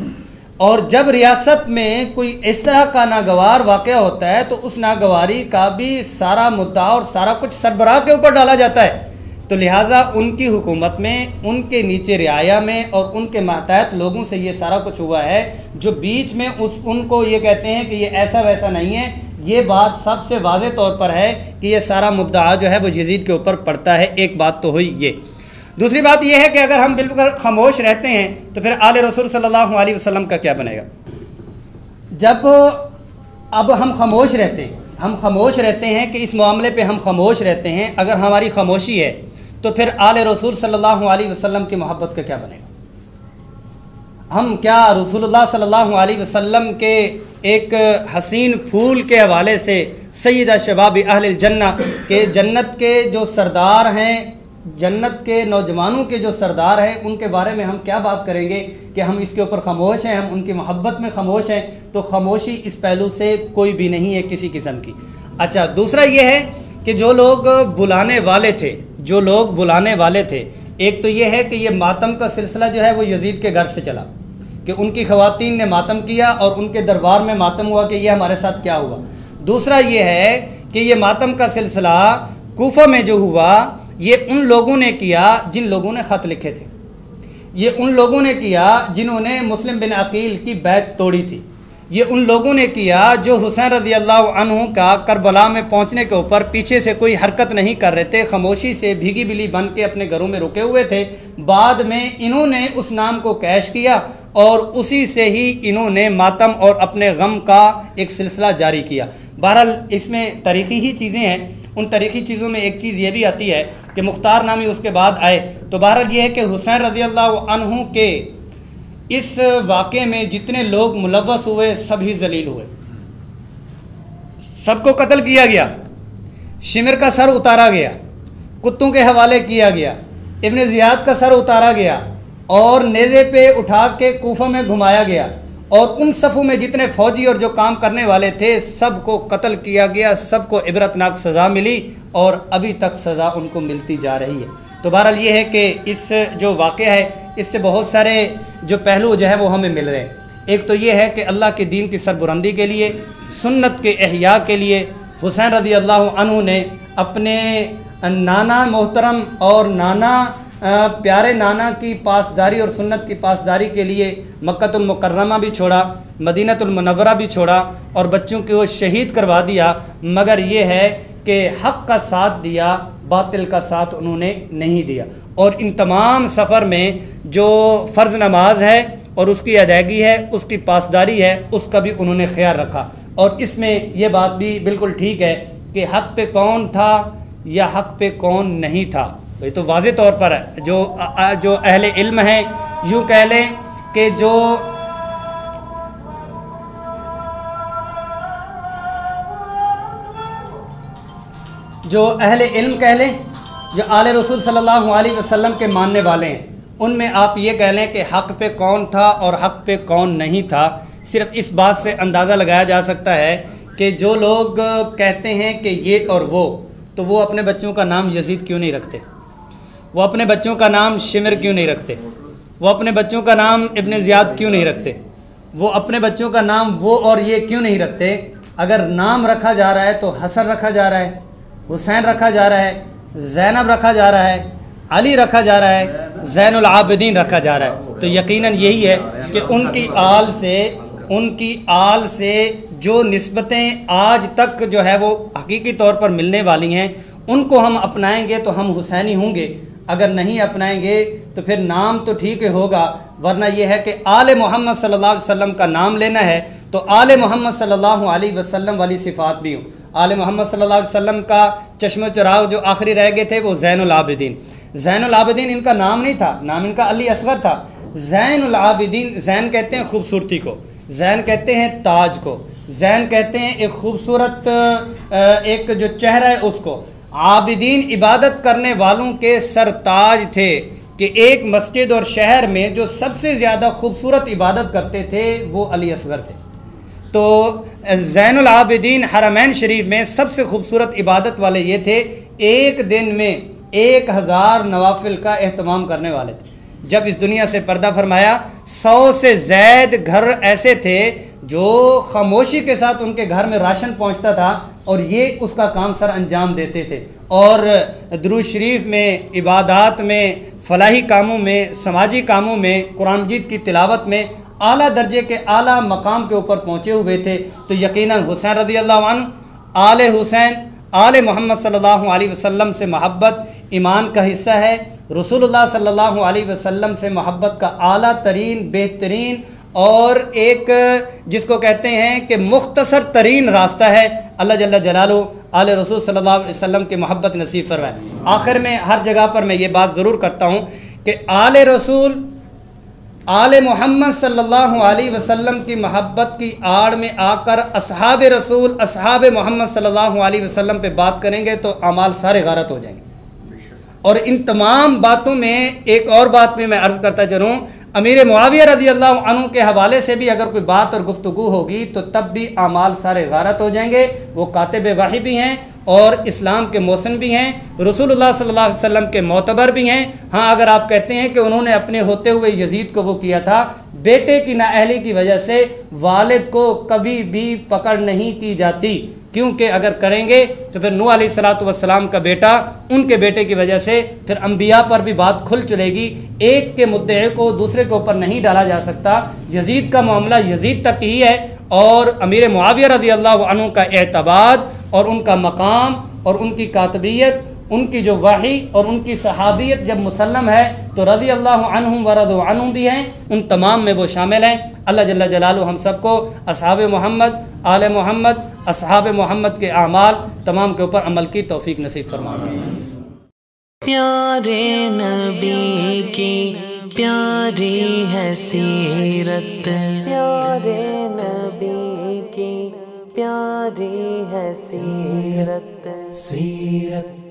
और जब रियासत में कोई इस तरह का नागवार वाक़या होता है तो उस नागवारी का भी सारा मुद्दा और सारा कुछ सरबराह के ऊपर डाला जाता है। तो लिहाजा उनकी हुकूमत में, उनके नीचे रियाया में और उनके मातहत लोगों से ये सारा कुछ हुआ है, जो बीच में उनको ये कहते हैं कि ये ऐसा वैसा नहीं है, ये बात सबसे वाज़े तौर पर है कि ये सारा मुद्दा जो है वो यजीद के ऊपर पड़ता है। एक बात तो हुई ये। दूसरी बात ये है कि अगर हम बिल्कुल खामोश रहते हैं तो फिर आले रसूल सल्लल्लाहु अलैहि वसल्लम का क्या बनेगा। जब अब हम खामोश रहते हैं, हम खामोश रहते हैं कि इस मामले पे हम खामोश रहते हैं, अगर हमारी खामोशी है तो फिर आले रसूल सल्लल्लाहु अलैहि वसल्लम की मोहब्बत का क्या बनेगा। हम क्या रसूलुल्लाह सल्लल्लाहु अलैहि वसल्लम के एक हसीन फूल के हवाले से सैयदा शबाब अहल जन्ना के, जन्नत के जो सरदार हैं, जन्नत के नौजवानों के जो सरदार हैं, उनके बारे में हम क्या बात करेंगे कि हम इसके ऊपर खामोश हैं, हम उनकी मोहब्बत में खामोश हैं। तो खामोशी इस पहलू से कोई भी नहीं है किसी किस्म की। अच्छा, दूसरा ये है कि जो लोग बुलाने वाले थे, जो लोग बुलाने वाले थे, एक तो ये है कि ये मातम का सिलसिला जो है वो यजीद के घर से चला कि उनकी ख़वातीन ने मातम किया और उनके दरबार में मातम हुआ कि ये हमारे साथ क्या हुआ। दूसरा ये है कि ये मातम का सिलसिला कूफा में जो हुआ ये उन लोगों ने किया जिन लोगों ने ख़त लिखे थे, ये उन लोगों ने किया जिन्होंने मुस्लिम बिन अकील की बैत तोड़ी थी, ये उन लोगों ने किया जो हुसैन रज़ी अल्लाह अन्हु का करबला में पहुंचने के ऊपर पीछे से कोई हरकत नहीं कर रहे थे, खामोशी से भीगी बिली बन के अपने घरों में रुके हुए थे। बाद में इन्होंने उस नाम को कैश किया और उसी से ही इन्होंने मातम और अपने गम का एक सिलसिला जारी किया। बहरहाल इसमें तारीख़ी ही चीज़ें हैं, उन तारीख़ी चीज़ों में एक चीज़ ये भी आती है कि मुख्तार नामी उसके बाद आए। तो बहरहाल ये है कि हुसैन रज़ी अल्लाह अन्हु के इस वाक़े में जितने लोग मुलव्वस हुए सभी जलील हुए, सबको कत्ल किया गया, शिमर का सर उतारा गया, कुत्तों के हवाले किया गया, इब्न ज़ियाद का सर उतारा गया और नेज़े पे उठा के कूफा में घुमाया गया, और उन सफ़ों में जितने फ़ौजी और जो काम करने वाले थे सबको कत्ल किया गया, सबको इबरतनाक सज़ा मिली और अभी तक सज़ा उनको मिलती जा रही है। तो बहरहाल ये है कि इस जो वाक़या है इससे बहुत सारे जो पहलू जो है वो हमें मिल रहे हैं। एक तो ये है कि अल्लाह के दीन की सरबुलंदी के लिए, सुन्नत के अहया के लिए हुसैन रज़ी अल्लाह अन्हु ने अपने नाना मोहतरम और नाना प्यारे नाना की पासदारी और सुन्नत की पासदारी के लिए मक्कतुल मुकर्रमा भी छोड़ा, मदीनतुल मुनव्वरा भी छोड़ा और बच्चों को शहीद करवा दिया, मगर ये है कि हक़ का साथ दिया, बातिल का साथ उन्होंने नहीं दिया। और इन तमाम सफ़र में जो फ़र्ज़ नमाज है और उसकी अदायगी है, उसकी पासदारी है, उसका भी उन्होंने ख्याल रखा। और इसमें यह बात भी बिल्कुल ठीक है कि हक़ पे कौन था या हक़ पे कौन नहीं था, ये तो वाज़े तौर पर है। जो अहले इल्म हैं, यूँ कह लें कि जो जो अहले इल्म कह लें, जो आले रसूल सल्लल्लाहु अलैहि वसल्लम के मानने वाले हैं, उनमें आप ये कह लें कि हक़ पे कौन था और हक़ पे कौन नहीं था। सिर्फ इस बात से अंदाज़ा लगाया जा सकता है कि जो लोग कहते हैं कि ये और वो, तो वो अपने बच्चों का नाम यजीद क्यों नहीं रखते, वो अपने बच्चों का नाम शिमर क्यों नहीं रखते, वो अपने बच्चों का नाम इब्न ज़ियाद क्यों नहीं रखते, वो अपने बच्चों का नाम वो और ये क्यों नहीं रखते। अगर नाम रखा जा रहा है तो हसन रखा जा रहा है, हुसैन रखा जा रहा है, ज़ैनब रखा जा रहा है, अली रखा जा रहा है, ज़ैनुल आबिदीन रखा जा रहा है, तो यकीनन यही है कि उनकी आल से जो निस्बतें आज तक जो है वो हकीकी तौर पर मिलने वाली हैं, उनको हम अपनाएंगे तो हम हुसैनी होंगे, अगर नहीं अपनाएंगे तो फिर नाम तो ठीक होगा, वरना यह है कि आले मोहम्मद सल्लल्लाहु अलैहि वसल्लम का नाम लेना है तो आले मोहम्मद सल्लल्लाहु अलैहि वसल्लम वाली सिफ़ात भी हों। आले मोहम्मद सल्लल्लाहु अलैहि वसल्लम का चश्म चराग जो आखिरी रह गए थे वो ज़ैनुल आबिदीन इनका नाम नहीं था, नाम इनका अली असगर था। ज़ैनुल आबिदीन, ज़ैन कहते हैं खूबसूरती को, ज़ैन कहते हैं ताज को, ज़ैन कहते हैं एक खूबसूरत एक जो चेहरा है उसको। आबिदीन इबादत करने वालों के सरताज थे कि एक मस्जिद और शहर में जो सबसे ज़्यादा खूबसूरत इबादत करते थे वो अली असगर थे। तो ज़ैनुल आबिदीन हरमैन शरीफ में सबसे खूबसूरत इबादत वाले ये थे, एक दिन में 1000 नवाफिल का अहतमाम करने वाले थे। जब इस दुनिया से पर्दा फरमाया 100 से ज़ायद घर ऐसे थे जो खामोशी के साथ उनके घर में राशन पहुंचता था और ये उसका काम सर अंजाम देते थे और दुरूद शरीफ में, इबादात में, फलाही कामों में, समाजी कामों में, कुरान मजीद की तिलावत में आला दर्जे के आला मकाम के ऊपर पहुंचे हुए थे। तो यकीनन हुसैन रज़ी अल्लाह अन्हु, आले हुसैन, आले मोहम्मद सल्लल्लाहु अलैहि वसल्लम से मोहब्बत ईमान का हिस्सा है, रसूलुल्लाह सल्लल्लाहु अलैहि वसल्लम से मोहब्बत का आला तरीन, बेहतरीन और एक जिसको कहते हैं कि मुख्तसर तरीन रास्ता है। अल्लाह जल्ला जलालू आले रसूल सल्लल्लाहु अलैहि वसल्लम की मोहब्बत नसीब फरमाए। आखिर में हर जगह पर मैं ये बात ज़रूर करता हूँ कि आले रसूल, आले मोहम्मद सल्लल्लाहु अलैहि वसल्लम की मोहब्बत की आड़ में आकर असहाब रसूल, असहाब मोहम्मद सल्लल्लाहु अलैहि वसल्लम पे बात करेंगे तो अमाल सारे गारत हो जाएंगे। और इन तमाम बातों में एक और बात भी मैं अर्ज़ करता चलूँ, अमीर मुआविया रज़ी अल्लाह अन्हु के हवाले से भी अगर कोई बात और गुफ्तगू होगी तो तब भी आमाल सारे गारत हो जाएंगे। वो कातिब वही भी हैं और इस्लाम के मौसन भी हैं, रसूलुल्लाह सल्लल्लाहु अलैहि वसल्लम के मोतबर भी हैं। हाँ, अगर आप कहते हैं कि उन्होंने अपने होते हुए यजीद को वो किया था, बेटे की नाअहली की वजह से वालिद को कभी भी पकड़ नहीं की जाती, क्योंकि अगर करेंगे तो फिर नूह अलैहिस्सलातु वस्सलाम का बेटा, उनके बेटे की वजह से फिर अंबिया पर भी बात खुल चलेगी। एक के मुद्दे को दूसरे के ऊपर नहीं डाला जा सकता। यजीद का मामला यजीद तक ही है और अमीर मुआविया रज़ी अल्लाह अन्हु का एतबाद और उनका मकाम और उनकी कातबियत, उनकी जो वाही और उनकी सहाबियत जब मुसलम है तो रज़ी अल्लाह अन्हुम व रज़ू अन्हु भी हैं, उन तमाम में वो शामिल हैं। अल्लाह जल्ला जलालु हम सबको असहाब मोहम्मद, आले मोहम्मद, असहाब मोहम्मद के आमाल तमाम के ऊपर अमल की तौफीक नसीब फरमाएं। प्यारे नबी की प्यारी है सीरत, प्यारे नबी की प्यारी है सीरत, सीरत।